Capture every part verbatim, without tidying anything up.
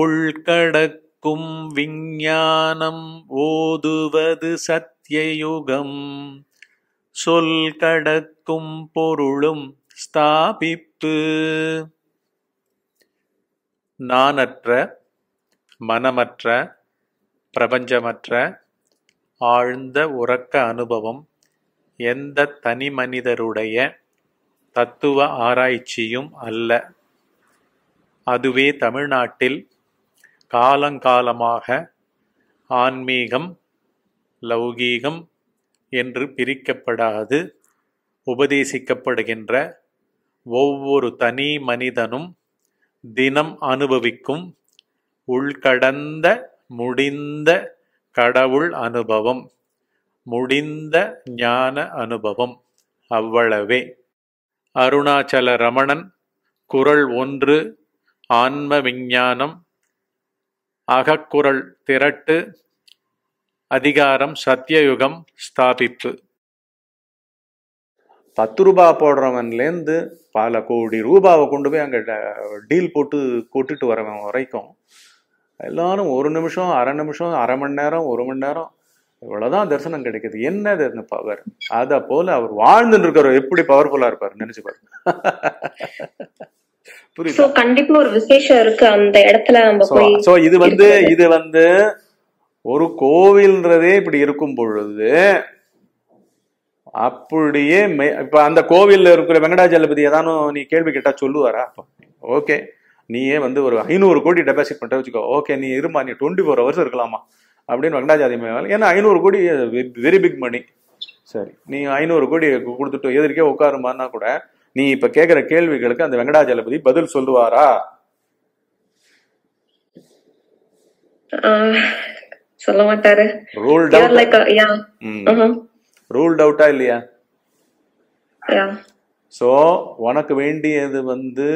உள்கடக்கும் விஞ்ஞானம் ஓதுவது சத்யயுகம். சொல் கடக்கும் பொருளும் ஸ்தாபிப்பு. நானற்ற, மனமற்ற, பிரபஞ்சமற்ற, ஆழ்ந்த உறக்க அனுபவம் எந்த தனி மனிதருடைய தத்துவ ஆராய்ச்சியும் அல்ல. அதுவே தமிழ்நாட்டில் காலங்காலமாக ஆன்மீகம், லௌகீகம் என்று பிரிக்கப்படாது உபதேசிக்கப்படுகின்ற ஒவ்வொரு தனி மனிதனும் தினம் அனுபவிக்கும் உள்கடந்த முடிந்த கடவுள் அனுபவம், முடிந்த ஞான அனுபவம். அவ்வளவே. அருணாச்சல ரமணன், குறள் ஒன்று, ஆன்ம விஞ்ஞானம், அகக்குறள் திரட்டு, அதிகாரம் சத்தியயுகம் ஸ்தாபிப்பு. பத்து ரூபா போடுறவன்லேருந்து பல கோடி ரூபாவை கொண்டு போய் அங்கே டீல் போட்டு கூட்டிட்டு வரவன் வரைக்கும் எல்லாரும் ஒரு நிமிஷம், அரை நிமிஷம், அரை மணி நேரம், ஒரு மணி நேரம் இவ்வளோதான் தரிசனம் கிடைக்குது. என்னது அந்த பவர்? அதை போல அவர் வாழ்ந்துட்டு இருக்கிறவர் எப்படி பவர்ஃபுல்லா இருப்பார் நினைச்சு பாருங்க. புரியுது. கண்டிப்பா ஒரு விசேஷம் இருக்கு அந்த இடத்துல. சோ இது வந்து இது வந்து ஒரு கோவில்ன்றதே இப்படி இருக்கும் பொழுது அப்படியே இப்ப அந்த கோவில்ல இருக்கிற வெங்கடாஜலபதி ஏதானோ நீ கேள்வி கேட்டா சொல்லுவாரா? அப்ப ஓகே, நீயே வந்து ஒரு ஐநூறு கோடி டெபாசிட் பண்ற வச்சுக்கோ, ஓகே நீ இருமா, நீ டுவெண்ட்டி ஃபோர் ஹவர்ஸ் இருக்கலாமா அப்படின்னு வெங்கடாஜாதி மேல. ஏன்னா ஐநூறு கோடி வெரி பிக் மணி. சரி, நீ ஐநூறு கோடி கொடுத்துட்டு எதிர்க்கே உட்காருமான்னா கூட நீ இப்ப கேட்கிற கேள்விகளுக்கு அந்த வெங்கடாஜலபதி பதில் சொல்லுவாரா? சொல்ல மாட்டாரு. ரூல்ட் அவுட்டா இல்லையா? சோ உனக்கு வேண்டியது வந்து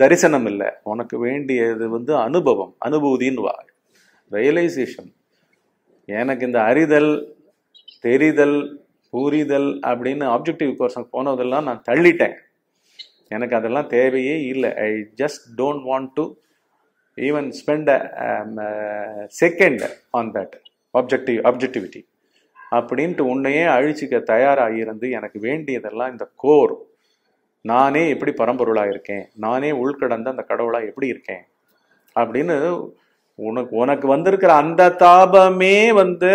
தரிசனம் இல்லை, உனக்கு வேண்டியது வந்து அனுபவம், அனுபூதின்னு வா, ரியலைசேஷன். எனக்கு இந்த அறிதல், தெரிதல், புரிதல் அப்படின்னு ஆப்ஜெக்டிவ் கோர்ஸ் போனதெல்லாம் நான் தள்ளிட்டேன். எனக்கு அதெல்லாம் தேவையே இல்லை. I just don't want to even spend a um, uh, second on that objective objectivity அப்படின்ட்டு உன்னையே அழிச்சிக்க தயாராக இருந்து எனக்கு வேண்டியதெல்லாம் இந்த கோர், நானே எப்படி பரம்பொருளாக இருக்கேன், நானே உள்கடந்த அந்த கடவுளாக எப்படி இருக்கேன் அப்படின்னு உனக்கு உனக்கு வந்திருக்கிற அந்த தாபமே வந்து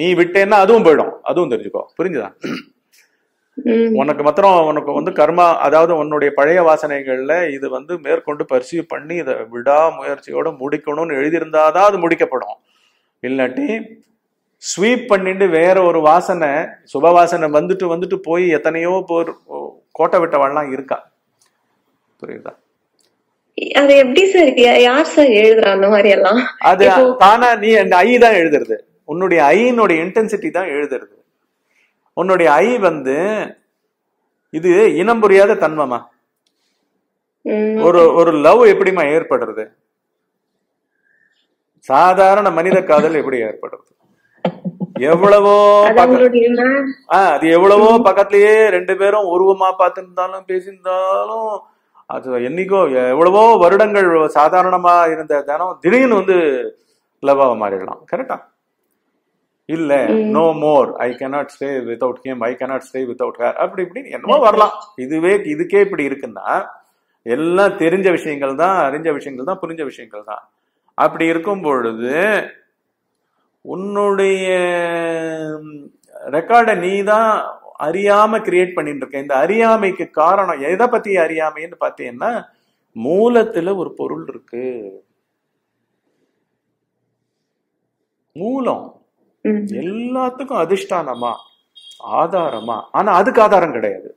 நீ விட்டேன்னா அதுவும் போயிடும். அதுவும் தெரிஞ்சுக்கோ, புரிஞ்சுதான்? உனக்கு மாத்திரம் உனக்கு வந்து கர்மா, அதாவது உன்னுடைய பழைய வாசனைகள்ல இது வந்து மேற்கொண்டு பர்சியூ பண்ணி இதை விடா முயற்சியோட முடிக்கணும்னு எழுதியிருந்தாதான் அது முடிக்கப்படும். இல்லாட்டி ஸ்வீப் பண்ணிட்டு வேற ஒரு வாசனை, சுப வாசனை வந்துட்டு வந்துட்டு போய் எத்தனையோ போர் கோட்டை விட்டவாள்லாம் இருக்கா. புரியுதா? அது எப்படி சார்? யார் சார் எழுதுறா அந்த மாதிரி எல்லாம்? அது தானா நீ அந்த ஐ தான் எழுதுறது. உன்னுடைய ஐனுடைய இன்டென்சிட்டி தான் எழுதுறது. உன்னுடைய ஐ வந்து இது இனம் புரியாத தன்மமா? ஒரு ஒரு லவ் எப்படிமா ஏற்படுறது? சாதாரண மனித காதல் எப்படி ஏற்படுறது? எவ்வளவோ ஆஹ் அது எவ்வளவோ பக்கத்திலேயே ரெண்டு பேரும் உருவமா பார்த்துருந்தாலும் பேசியிருந்தாலும் அது என்னைக்கோ எவ்வளவோ வருடங்கள் சாதாரணமா இருந்த தினம் திடீர்னு வந்து லவ்வாக மாறிடலாம். கரெக்டா? இல்ல, no more, I cannot stay without him, I cannot stay without her, அப்படி இப்படின்னு என்னமோ வரலாம். இதுவே இதுக்கே இப்படி இருக்குன்னா எல்லாம் தெரிஞ்ச விஷயங்கள் தான், அறிஞ்ச விஷயங்கள் தான், புரிஞ்ச விஷயங்கள் தான். அப்படி இருக்கும் பொழுது உன்னுடைய ரெக்கார்டை நீ தான் அறியாம கிரியேட் பண்ணிட்டு இருக்க. இந்த அறியாமைக்கு காரணம் எதை பத்தி அறியாமைன்னு பார்த்தீங்கன்னா மூலத்துல ஒரு பொருள் இருக்கு. மூலம் எல்லாத்துக்கும் அதிஷ்டானமா, ஆதாரமா. ஆனா அதுக்கு ஆதாரம் கிடையாது.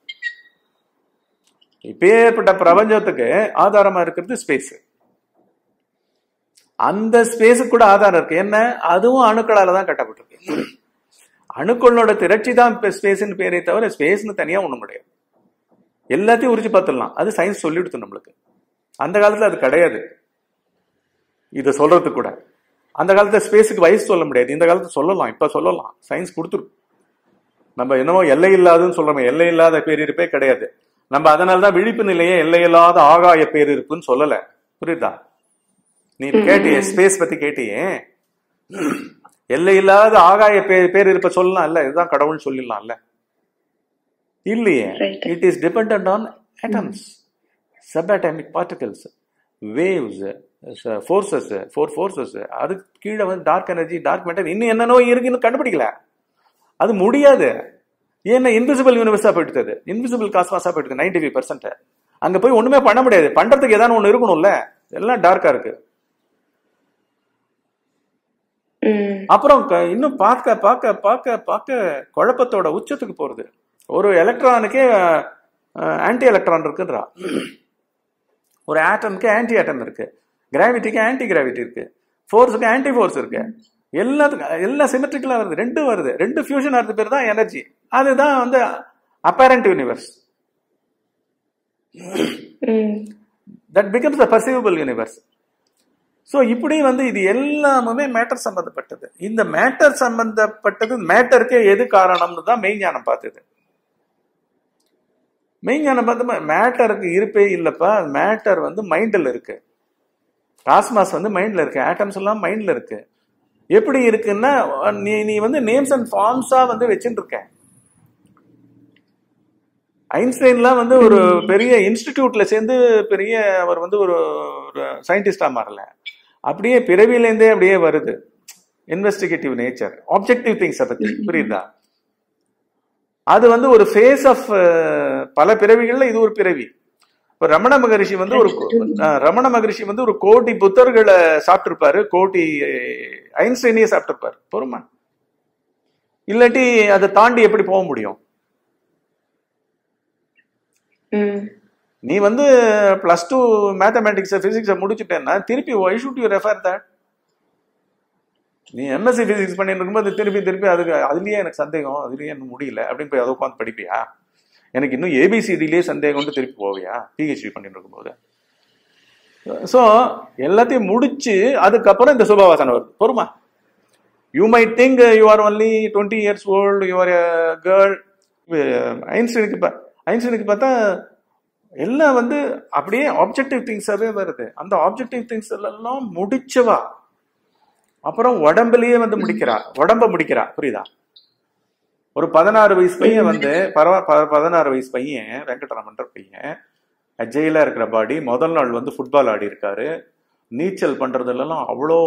இப்பேற்பட்ட பிரபஞ்சத்துக்கு ஆதாரமா இருக்கிறது ஸ்பேஸ். அந்த ஸ்பேஸுக்கு கூட ஆதாரம் இருக்கு. என்ன? அதுவும் அணுக்களால தான் கட்டப்பட்டிருக்கு. அணுக்களோட திரட்சி தான் ஸ்பேஸ்ன்னு பேரே தவிர ஸ்பேஸ்ன்னு தனியா ஒண்ணும் கிடையாது. எல்லாத்தையும் உரிச்சு பார்த்துடலாம், அது சயின்ஸ் சொல்லிடுது நம்மளுக்கு. அந்த காலத்துல அது கிடையாது. இதை சொல்றதுக்கு கூட அந்த காலத்துல ஸ்பேஸுக்கு வயசு சொல்ல முடியாது. இந்த காலத்துல சொல்லலாம், இப்ப சொல்லலாம், சயின்ஸ் கொடுத்துருக்கு. நம்ம என்னவோ எல்லை இல்லாதுன்னு சொல்றோம், எல்லை இல்லாத பேரிருப்பே கிடையாது. நம்ம அதனாலதான் விழிப்பு நிலையே எல்லை இல்லாத ஆகாய பேரிருப்புன்னு சொல்லல. புரியுதா? நீ கேட்டியே ஸ்பேஸ் பத்தி கேட்டியே, எல்லை இல்லாத ஆகாய பேர் இருப்ப சொல்லலாம் இல்ல, இதுதான் கடவுள் சொல்லிடலாம்ல இல்லையே. It is dependent on atoms, sub atomic particles, waves, forces, four forces. அதுக்கு கீழே வந்து டார்க் எனர்ஜி, டார்க் மேட்டர், இன்னும் என்னென்னோ இருக்குன்னு கண்டுபிடிக்கல. அது முடியாது. ஏன்னா இன்விசிபிள் யூனிவர்ஸா போயிட்டு, இன்விசிபிள் காஸ்மாஸா போயிட்டு நைன்டி ஃபைவ் பர்சன்ட் அங்க போய் ஒண்ணுமே பண்ண முடியாது. பண்றதுக்கு ஏதாவது ஒண்ணு இருக்கணும்ல, எல்லாம் டார்க்கா இருக்கு. அப்புறம் இன்னும் பார்க்க பார்க்க பார்க்க பார்க்க குழப்பத்தோட உச்சத்துக்கு போறது. ஒரு எலக்ட்ரானுக்கே ஆன்டி எலக்ட்ரான் இருக்குன்றா, ஒரு ஆட்டம்க்கு ஆன்டி ஆட்டம் இருக்கு, கிராவிட்டிக்கு ஆன்டி கிராவிட்டி இருக்கு, ஃபோர்ஸுக்கு ஆன்டி ஃபோர்ஸ் இருக்கு, எல்லாத்துக்கும் எல்லாம் சிமெட்ரிக்கலா வருது. ரெண்டு வருது, ரெண்டு ஃபியூஷன் ஆகிறது பேர் தான் எனர்ஜி. அதுதான் வந்து apparent universe, that becomes a perceivable universe. So இப்படி வந்து இது எல்லாமே மேட்டர் சம்பந்தப்பட்டது. இந்த மேட்டர் சம்பந்தப்பட்டது, மேட்டருக்கு எது காரணம்னு தான் மெய்ஞானம் பார்த்தது. மெய்ஞானம் பார்த்தோம்னா மேட்டருக்கு இருப்பே இல்லப்பா, மேட்டர் வந்து மைண்டில் இருக்கு, காஸ்மாஸ் வந்து மைண்டில் இருக்கு, ஆட்டம்ஸ் எல்லாம் மைண்டில் இருக்கு. எப்படி இருக்குன்னா நீ நீ வந்து நேம்ஸ் அண்ட் ஃபார்ம்ஸா வந்து வச்சுட்டு இருக்க. ஐன்ஸ்டைன்லாம் வந்து ஒரு பெரிய இன்ஸ்டிடியூட்ல சேர்ந்து பெரிய அவர் வந்து ஒரு சயின்டிஸ்டா மாறல, அப்படியே பிறவிலேருந்தே அப்படியே வருது. இன்வெஸ்டிகேட்டிவ் நேச்சர், ஆப்ஜெக்டிவ் திங்ஸ் பத்தி புரியுதா? அது வந்து ஒரு ஃபேஸ் ஆஃப் பல பிறவிகள்ல இது ஒரு பிறவி. ரமண மகரிஷி வந்து ஒரு ரமண மகரிஷி வந்து ஒரு கோடி புத்தர்களை சாப்பிட்டிருப்பாரு, கோடி ஐன்ஸ்டைனையே சாப்பிட்டிருப்பாரு. பொறுமா இல்லாட்டி அதை தாண்டி எப்படி போக முடியும்? நீ வந்து பிளஸ் டூ மேத்தமேட்டிக்ஸ் பிசிக்ஸை முடிச்சுட்டேன்னா திருப்பி why should you refer that? நீ எம்எஸ்சி பிசிக்ஸ் பண்ணிட்டு இருக்கும்போது திருப்பி திருப்பி அதுக்கு அதுலயே எனக்கு சந்தேகம், அதுலயே எனக்கு முடியல அப்படின்னு போய் அதை உட்காந்து படிப்பியா? எனக்கு இன்னும் ஏபிசிடிலேயே சந்தேகம்னு திருப்பி போவியா பிஹெச்டி பண்ணிட்டு இருக்கும்போது? ஸோ எல்லாத்தையும் முடிச்சு அதுக்கப்புறம் இந்த சுபாவாசனை வருது. பொறுமா you might think you are only twenty years old, you are a girl. ஐன்ஸ்டைனுக்கு இப்போ ஐன்ஸ்டைனுக்கு பார்த்தா எல்லாம் வந்து அப்படியே ஆப்ஜெக்டிவ் திங்ஸாவே வருது. அந்த ஆப்ஜெக்டிவ் திங்ஸ் எல்லாம் முடிச்சவா அப்புறம் உடம்புலயே வந்து முடிக்கிறா, உடம்ப முடிக்கிறா. புரியுதா? ஒரு பதினாறு வயசு பையன் வந்து பரவா பதினாறு வயசு பையன் வெங்கட்ராமன்ற பையன் அஜயிலா இருக்கிற பாடி, முதல் நாள் வந்து ஃபுட்பால் ஆடி இருக்காரு, நீச்சல் பண்றதுலாம் அவ்வளோ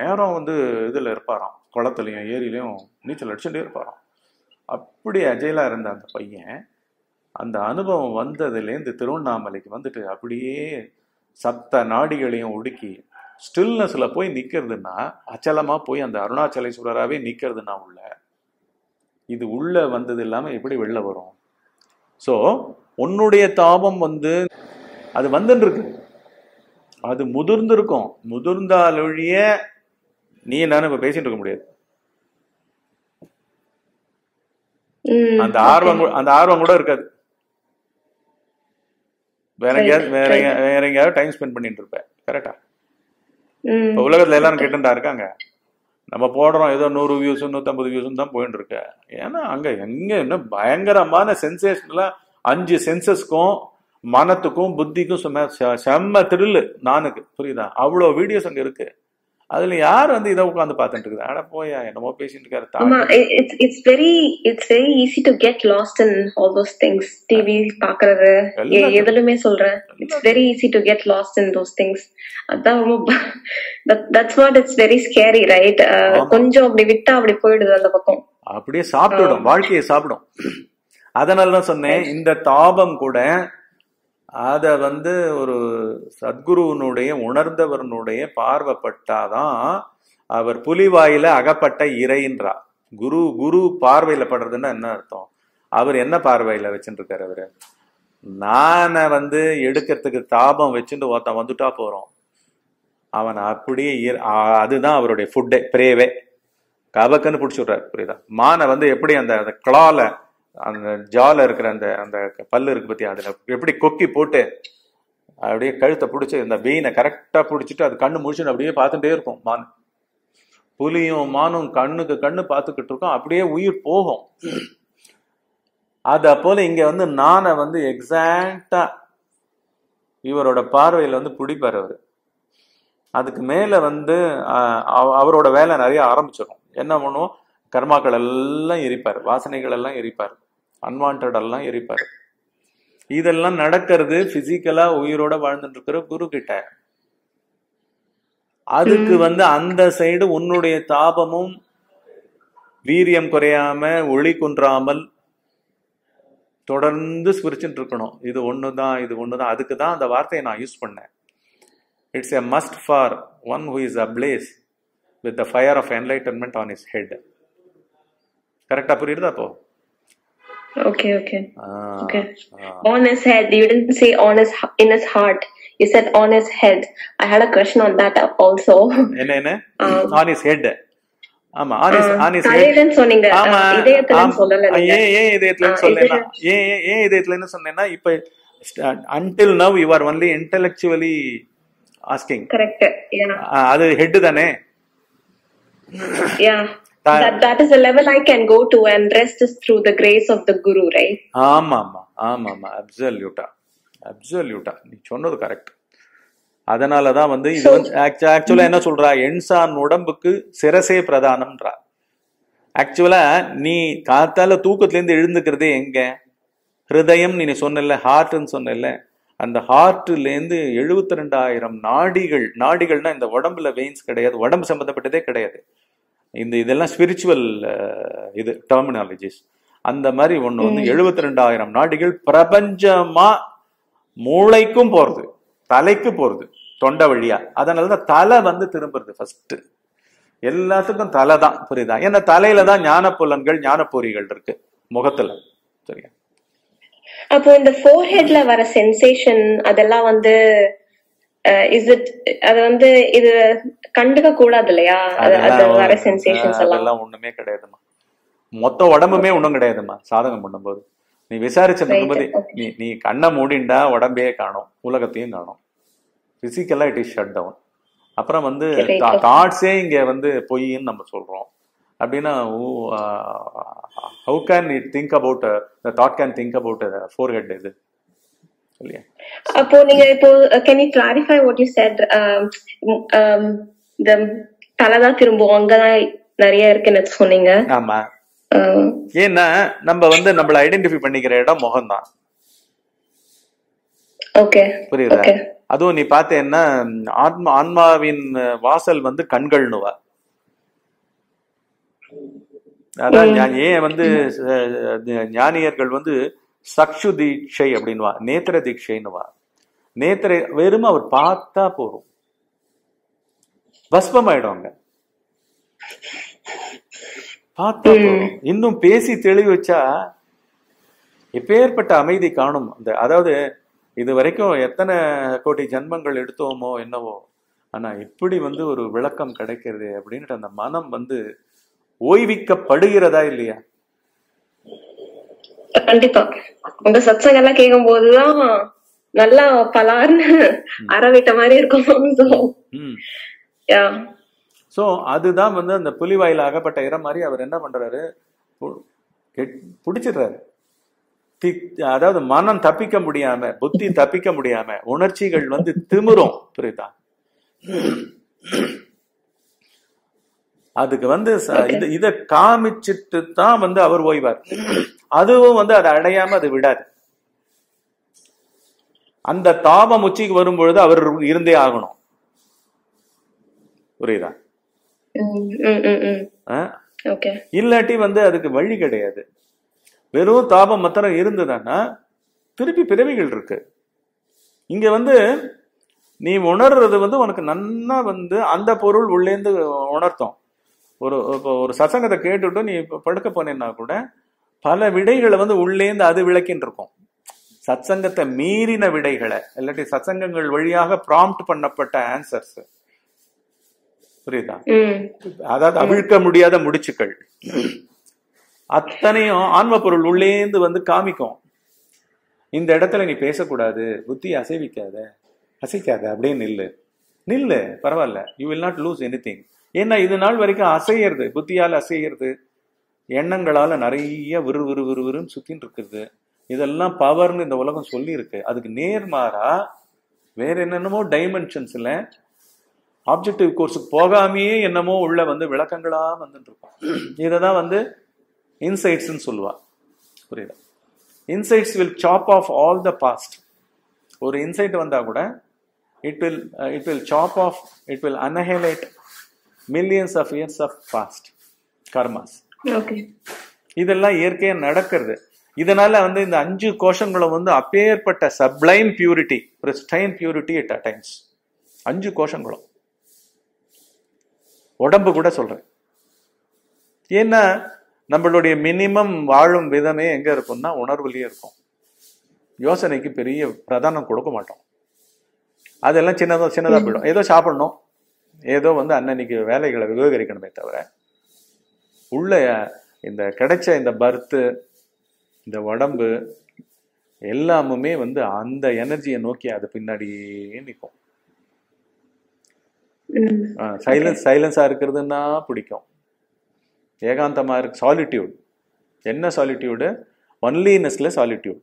நேரம் வந்து இதுல இருப்பாராம், குளத்துலயும் ஏரியிலையும் நீச்சல் அடிச்சுட்டே இருப்பாராம். அப்படி அஜயிலா இருந்த அந்த பையன் அந்த அனுபவம் வந்ததுலேருந்து திருவண்ணாமலைக்கு வந்துட்டு அப்படியே சப்த நாடிகளையும் ஒடுக்கி ஸ்டில்னஸ்ல போய் நிக்கிறதுன்னா, அச்சலமா போய் அந்த அருணாச்சலேஸ்வரராகவே நிக்கிறதுனா உள்ள இது உள்ள வந்தது இல்லாம எப்படி வெளில வரும்? ஸோ உன்னுடைய தாபம் வந்து அது வந்துட்டு இருக்கு, அது முதிர்ந்திருக்கும். முதிர்ந்தாலொழிய நீ என்னான்னு இப்ப பேசிட்டு இருக்க முடியாது. அந்த ஆர்வம் அந்த ஆர்வம் கூட இருக்காது. வேற எங்கேயாவது வேற வேற எங்கேயாவது டைம் ஸ்பெண்ட் பண்ணிட்டு இருப்பேன். கரெக்டா? இப்போ உலகத்துல எல்லாரும் கேட்டுட்டா இருக்காங்க, நம்ம போடுறோம் ஏதோ நூறு வியூஸ் நூத்தம்பது வியூஸ் தான் போயிட்டு இருக்க. ஏன்னா அங்க எங்க என்ன பயங்கரமான சென்சேஷன்ல அஞ்சு சென்சஸ்க்கும் மனத்துக்கும் புத்திக்கும் சும்மா செம்ம திரில் நானுக்கு. புரியுதா? அவ்வளோ வீடியோஸ் அங்க இருக்கு. அதுல யார் வந்து இதை உட்காந்து பாத்துட்டு இருக்குது? ஆனா போயா என்னமோ பேசிட்டு இருக்காரு. It's it's very it's very easy to get lost in all those things. TV பாக்குறது எதுலயுமே சொல்றேன், it's very easy to get lost in those things. அதான் ரொம்ப that's what it's very scary, right? கொஞ்சம் அப்படி விட்டா அப்படி போயிடுது, அந்த பக்கம் அப்படியே சாப்பிடும், வாழ்க்கையை சாப்பிடும். அதனாலதான் சொன்னேன் இந்த தாபம் கூட அத வந்து ஒரு சத்குருவனுடைய உணர்ந்தவனுடைய பார்வைப்பட்டாதான் அவர் புலிவாயில அகப்பட்ட இறையின்றார். குரு குரு பார்வையில படுறதுன்னா என்ன அர்த்தம்? அவர் என்ன பார்வையில வச்சுட்டு இருக்காரு? அவரு நானை வந்து எடுக்கிறதுக்கு தாபம் வச்சுட்டு ஒருத்தன் வந்துட்டா போறோம், அவன் அப்படியே அதுதான் அவருடைய ஃபுட்டே, பிரேவே கபக்குன்னு பிடிச்சி விடுறாரு. புரியுதா? மானை வந்து எப்படி அந்த கிளால அந்த ஜால இருக்கிற அந்த அந்த பல்லு இருக்கு பத்தி, அதுல எப்படி கொக்கி போட்டு அப்படியே கழுத்தை பிடிச்சி இந்த வெயினை கரெக்டா பிடிச்சிட்டு அது கண்ணு முடிச்சுன்னு அப்படியே பார்த்துட்டே இருக்கும் மான். புலியும் மானும் கண்ணுக்கு கண்ணு பார்த்துக்கிட்டு இருக்கும், அப்படியே உயிர் போகும். அத போல இங்க வந்து நானை வந்து எக்ஸாக்டா இவரோட பார்வையில வந்து பிடிப்பார் அவரு. அதுக்கு மேல வந்து அவரோட வேலை நிறைய ஆரம்பிச்சிடும். என்ன பண்ணுவோம், கர்மாக்கள் எல்லாம் எரிப்பார், வாசனைகள் எல்லாம் எரிப்பார், அன்வான்ட் எல்லாம் எரிப்பார். இதெல்லாம் நடக்கிறது பிசிக்கலா உயிரோட வாழ்ந்துட்டு இருக்கிற குரு கிட்ட. அதுக்கு வந்து அந்த சைடு உன்னுடைய தாபமும் வீரியம் குறையாம ஒளி குன்றாமல் தொடர்ந்து ஸ்பிரிச்சுட்டு இருக்கணும். இது ஒண்ணுதான், இது ஒண்ணுதான். அதுக்கு தான் அந்த வார்த்தையை நான் யூஸ் பண்ணேன். It's a must for one who is ablaze with the fire of enlightenment on is head. கரெக்டா புரியுதா? அப்போ okay okay ah, okay ah. On his head, you didn't say on his, in his heart, you said on his head. I had a question on that also. ene ene um, on his head. ஆமா, on his on his head னு சொன்னீங்க. ஆமா, இதயத்துல சொல்லல. ஏ ஏ இதயத்துல சொல்லல. ஏ ஏ இதயத்துலன்னு சொன்னேன்னா இப்போ until now you are only intellectually asking. correct. yeah, அது ஹெட் தானே. yeah, that that is the level I can go to, and rest is through the grace of the guru, right? ஆமா ஆமா ஆமா ஆமா, absolute absolute. நீ சொன்னது correct. அதனால தான் வந்து இது एक्चुअली என்ன சொல்றா, என்சான் உடம்புக்கு சிரசே பிரதானம்ன்றா. एक्चुअली நீ காத்தால தூக்கத்துல இருந்து எழுந்துக்கிறதே எங்க ஹிருதயம். நீ சொன்னல்ல ஹார்ட்னு சொன்னல்ல, அந்த ஹார்ட்ல இருந்து எழுபத்தி இரண்டாயிரம் நாடிகள். நாடிகள்னா இந்த உடம்புல வெயின்ஸ் கிடையாது, உடம்பு சம்பந்தப்பட்டதே கிடையாது. இந்த இதெல்லாம் ஸ்பிரிச்சுவல் இது டெர்மினாலஜிஸ். அந்த மாதிரி ஒண்ணு வந்து எழுபத்தி ரெண்டாயிரம் நாடிகள் பிரபஞ்சமா மூளைக்கும் போறது, தலைக்கு போறது, தொண்டை வழியா. அதனாலதான் தலை வந்து திரும்புறது ஃபர்ஸ்ட். எல்லாத்துக்கும் தலை தான், புரியுதா? ஏன்னா தலையில தான் ஞான புலன்கள், ஞானப்பொறிகள் இருக்கு முகத்துல. சரியா? அப்போ இந்த ஃபோர்ஹெட்ல வர சென்சேஷன் அதெல்லாம் வந்து இஸ் இட், அது வந்து இது கண்டுக்க கூடாது இல்லையா? அது வர சென்சேஷன்ஸ் எல்லாம் ஒண்ணுமே கிடையாதுமா. மொத்த உடம்புமே ஒண்ணும் கிடையாதுமா. சாதகம் பண்ணும்போது நீ விசாரிச்சது, நீ நீ கண்ணை மூடிண்டா உடம்பையே காணும், உலகத்தையும் காணும். பிசிக்கலா இட் இஸ் ஷட் டவுன். அப்புறம் வந்து தாட்ஸே இங்க வந்து பொய்ன்னு நம்ம சொல்றோம். அப்படின்னா how can it think about the thought, can think about four head. இது இல்லையா? அப்போ நீங்க இப்போ can you clarify what you said? த தலைதா திரும்பும், அங்கதான் நிறைய இருக்குன்னு சொன்னீங்க. ஆமா, ஏன்னா நம்ம வந்து நம்மளை ஐடென்டிஃபை பண்ணிக்கிற இடம் முகம்தான். ஓகே, புரியுதா? அதுவும் நீ பார்த்தேன்னா ஆன்மா, ஆன்மாவின் வாசல் வந்து கண்கள்னுவா. அதான் ஏன் வந்து ஞானியர்கள் வந்து சக்ஷு தீட்சை அப்படின்னுவா, நேத்திர தீட்சைன்னுவா. நேத்திர வெறும் அவர் பார்த்தா போறோம், பஸ்பமாயிடுவாங்க. பார்த்தா போறோம். இன்னும் பேசி தெளிவு வச்சா எப்பேற்பட்ட அமைதி காணும். அந்த அதாவது இது வரைக்கும் எத்தனை கோடி ஜென்மங்கள் எடுத்தோமோ என்னவோ, ஆனா இப்படி வந்து ஒரு விளக்கம் கிடைக்கிறது அப்படின்ட்டு அந்த மனம் வந்து ஓய்விக்கப்படுகிறதா இல்லையா? கண்டிப்பா. உங்க சத்சங்க எல்லாம் கேட்கும் போதுதான் நல்லா பலார்னு அறவிட்ட மாதிரி இருக்கும். சோ அதுதான் வந்து அந்த புலிவாயில அகப்பட்ட இடம் மாதிரி அவர் என்ன பண்றாரு, பிடிச்சிடுறாரு. அதாவது மனம் தப்பிக்க முடியாம, புத்தி தப்பிக்க முடியாம, உணர்ச்சிகள் வந்து திமிரும், புரியுதா? அதுக்கு வந்து இத காமிச்சிட்டு தான் வந்து அவர் ஓய்வார். அதுவும் வந்து அதை அடையாம அது விடாது. அந்த தாபம் உச்சிக்கு வரும்பொழுது அவர் இருந்தே ஆகணும், புரியுதா? இல்லாட்டி வந்து அதுக்கு வழி கிடையாது. வெறும் தாபம் மாத்திரம் இருந்ததுன்னா திருப்பி பிறவிகள் இருக்கு. இங்க வந்து நீ உணர்றது வந்து உனக்கு நன்னா வந்து அந்த பொருள் உள்ளேந்து உணர்த்தும். ஒரு ஒரு சசங்கத்தை கேட்டுட்டு நீ படுக்க போனேன்னா கூட பல விடைகளை வந்து உள்ளேந்து அது விளக்கின்னு இருக்கும். சத்சங்கத்தை மீறின விடைகளை, இல்லாட்டி சத்சங்கங்கள் வழியாக ப்ராம்ப்ட் பண்ணப்பட்ட ஆன்சர்ஸ், புரியுதா? அதாவது அவிழ்க்க முடியாத முடிச்சுக்கள் அத்தனையும் ஆன்ம பொருள் உள்ளேந்து வந்து காமிக்கும். இந்த இடத்துல நீ பேசக்கூடாது, புத்தி அசைவிக்காத, அசைக்காத அப்படின்னு நில்லு நில்லு பரவாயில்ல. You will not lose anything. ஏன்னா இது நாள் வரைக்கும் அசையிறது, புத்தியால் அசையிறது, எண்ணங்களால நிறைய விறு விறு விறு விறுன்னு சுத்தின்னு இருக்குது. இதெல்லாம் பவர்னு இந்த உலகம் சொல்லி இருக்கு. அதுக்கு நேர்மாறா வேற என்னென்னமோ டைமென்ஷன்ஸ்ல ஆப்ஜெக்டிவ் கோர்ஸுக்கு போகாமையே என்னமோ உள்ள வந்து விளக்கங்களா வந்துட்டு இருக்கும். இதுதான் வந்து இன்சைட்ஸ்னு சொல்லுவா. புரியுதா? Insights will chop off all the past. ஒரு இன்சைட் வந்தா கூட it will it will chop off it will annihilate millions of years of past karmas. இதெல்லாம் இயற்கையா நடக்கிறது. இதனால வந்து இந்த அஞ்சு கோஷங்களும் வந்து அப்பேற்பட்ட sublime purity pristine purity at times. அஞ்சு கோஷங்களும் உடம்பு கூட சொல்றேன். ஏன்னா நம்மளுடைய மினிமம் வாழும் விதமே எங்க இருக்கும்னா உணர்வுலயே இருக்கும். யோசனைக்கு பெரிய பிரதானம் கொடுக்க மாட்டோம். அதெல்லாம் சின்னதா சின்னதா போயிடும். ஏதோ சாப்பிடணும், ஏதோ வந்து அன்னன்னைக்கு வேலைகளை விவகரிக்கணுமே தவிர உள்ள இந்த கிடைச்ச இந்த பர்த்து இந்த உடம்பு எல்லாமுமே வந்து அந்த எனர்ஜியை நோக்கி அது பின்னாடியே நிற்கும். சைலன்ஸ் சைலன்ஸா இருக்கிறதுன்னா பிடிக்கும். ஏகாந்தமா இருக்கு. சாலிட்யூட். என்ன சாலிட்யூடு? ஒன்லினஸ்ல சாலிட்யூட்.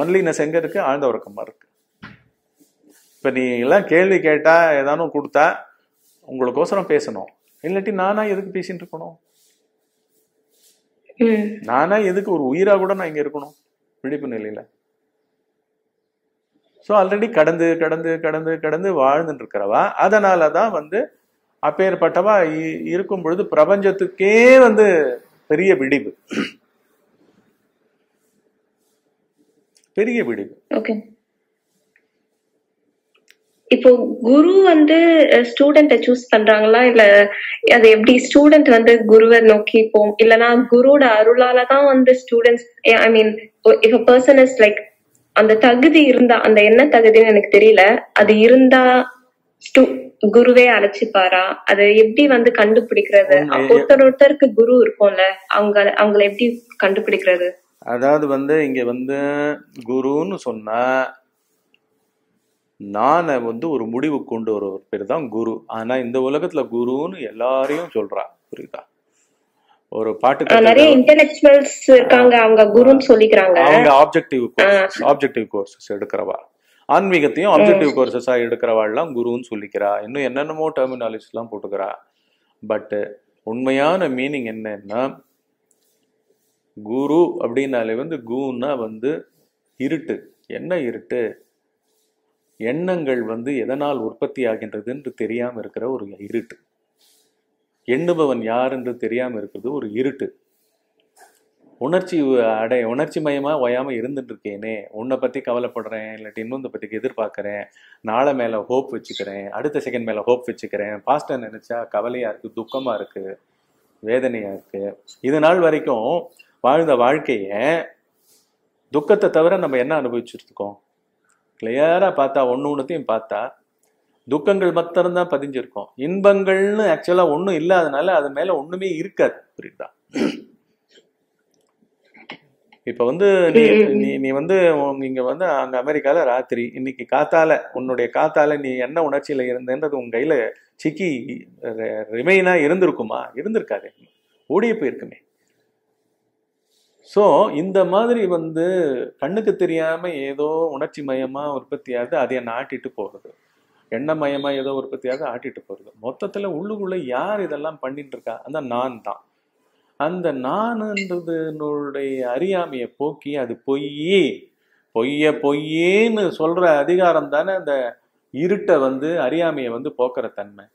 ஒன்லினஸ் எங்க இருக்கு? ஆழ்ந்த உறக்கமா இருக்கு. இப்ப நீ எல்லாம் கேள்வி கேட்டா ஏதானு கொடுத்தா உங்களுக்கோசரம் பேசணும். இல்லாட்டி நானா எதுக்கு பேசிட்டு இருக்கணும்? நானா எதுக்கு ஒரு உயிரா கூட நான் இங்க இருக்கணும் விழிப்பு நிலையில? ஸோ ஆல்ரெடி கடந்து கடந்து கடந்து கடந்து வாழ்ந்துட்டு இருக்கிறவா. அதனால தான் வந்து அப்பேற்பட்டவா இருக்கும் பொழுது பிரபஞ்சத்துக்கே வந்து பெரிய விடிவு பெரிய விடிவு. ஓகே, இப்போ குரு வந்து ஸ்டூடெண்ட்டை சூஸ் பண்றாங்களா இல்ல அது எப்படி? ஸ்டூடெண்ட் வந்து குருவை நோக்கி போகும் இல்லைன்னா குருவோட அருளால தான் வந்து students I mean if a person is like அந்த தகுதி இருந்தா அந்த என்ன தகுதின்னு எனக்கு தெரியல, அது இருந்தா குருவே அழைச்சிப்பாரா? அது எப்படி வந்து கண்டுபிடிக்கிறது? ஒருத்தர் ஒருத்தருக்கு குரு இருக்கும்ல, அவங்க அவங்களை எப்படி கண்டுபிடிக்கிறது? அதாவது வந்து இங்க வந்து குருன்னு சொன்னா நான வந்து ஒரு முடிவு கொண்டு வர ஒரு பேர் தான் குரு. ஆனா இந்த உலகத்துல குருன்னு எல்லாரையும் சொல்றா. புரியுதா? ஒரு பாட்டு நிறைய இன்டெலெக்சுவல்ஸ் இருக்காங்க, அவங்க குருன்னு சொல்லிக்கிறாங்க. அவங்க ஆப்ஜெக்டிவ் கோர்ஸ் ஆப்ஜெக்டிவ் கோர்சஸ் எடுக்கிறவா, ஆன்மீகத்தையும் ஆப்ஜெக்டிவ் கோர்சஸா எடுக்கிறவாள்லாம் குருன்னு சொல்லிக்கிறா. இன்னும் என்னென்னமோ டெர்மினாலஜி எல்லாம் போட்டுக்கிறா. பட் உண்மையான மீனிங் என்னன்னா குரு அப்படின்னாலே வந்து குருன்னா வந்து இருட்டு. என்ன இருட்டு? எண்ணங்கள் வந்து எதனால் உற்பத்தி ஆகின்றது என்று தெரியாம இருக்கிற ஒரு இருட்டு. எண்ணுபவன் யார் என்று தெரியாம இருக்கிறது ஒரு இருட்டு. உணர்ச்சி அடை உணர்ச்சி மயமா ஓயாம இருந்துட்டு இருக்கேனே, உன்னை பத்தி கவலைப்படுறேன், இல்லாட்டி இன்னொன்று பத்திக்கு எதிர்பார்க்கிறேன், நாளை மேல ஹோப் வச்சுக்கிறேன், அடுத்த செகண்ட் மேல ஹோப் வச்சுக்கிறேன், பாஸ்டை நினைச்சா கவலையா இருக்கு, துக்கமா இருக்கு, வேதனையா இருக்கு. இது நாள் வரைக்கும் வாழ்ந்த வாழ்க்கைய துக்கத்தை தவிர நம்ம என்ன அனுபவிச்சுட்டு இருக்கோம்? கிளியரா பார்த்தா ஒன்னு ஒண்ணுத்தையும் பார்த்தா துக்கங்கள் மத்தம் தான் பதிஞ்சிருக்கும். இன்பங்கள்னு ஆக்சுவலா ஒன்றும் இல்லாதனால அது மேல ஒண்ணுமே இருக்காது. புரியுதா? இப்ப வந்து நீ நீ வந்து இங்க வந்து அங்க அமெரிக்கால ராத்திரி இன்னைக்கு காத்தால உன்னுடைய காத்தால நீ என்ன உணர்ச்சியில இருந்தது உன் கையில சிக்கி ரிமைனா இருந்திருக்குமா? இருந்திருக்காது, ஓடியே போயிருக்குமே. ஸோ இந்த மாதிரி வந்து கண்ணுக்கு தெரியாம ஏதோ உணர்ச்சி மயமா உற்பத்தியாவது அதை ஆட்டிட்டு போறது, எண்ணமயமா ஏதோ உற்பத்தியாவது ஆட்டிட்டு போறது. மொத்தத்துல உள்ளுக்குள்ள யார் இதெல்லாம் பண்ணிட்டு இருக்கா? அந்த நான் தான். அந்த நான்ன்றதுனுடைய அறியாமையை போக்கி அது பொய்யே பொய்ய பொய்யேன்னு சொல்ற அதிகாரம் தானே அந்த இருட்டை வந்து அறியாமையை வந்து போக்குற தன்மை.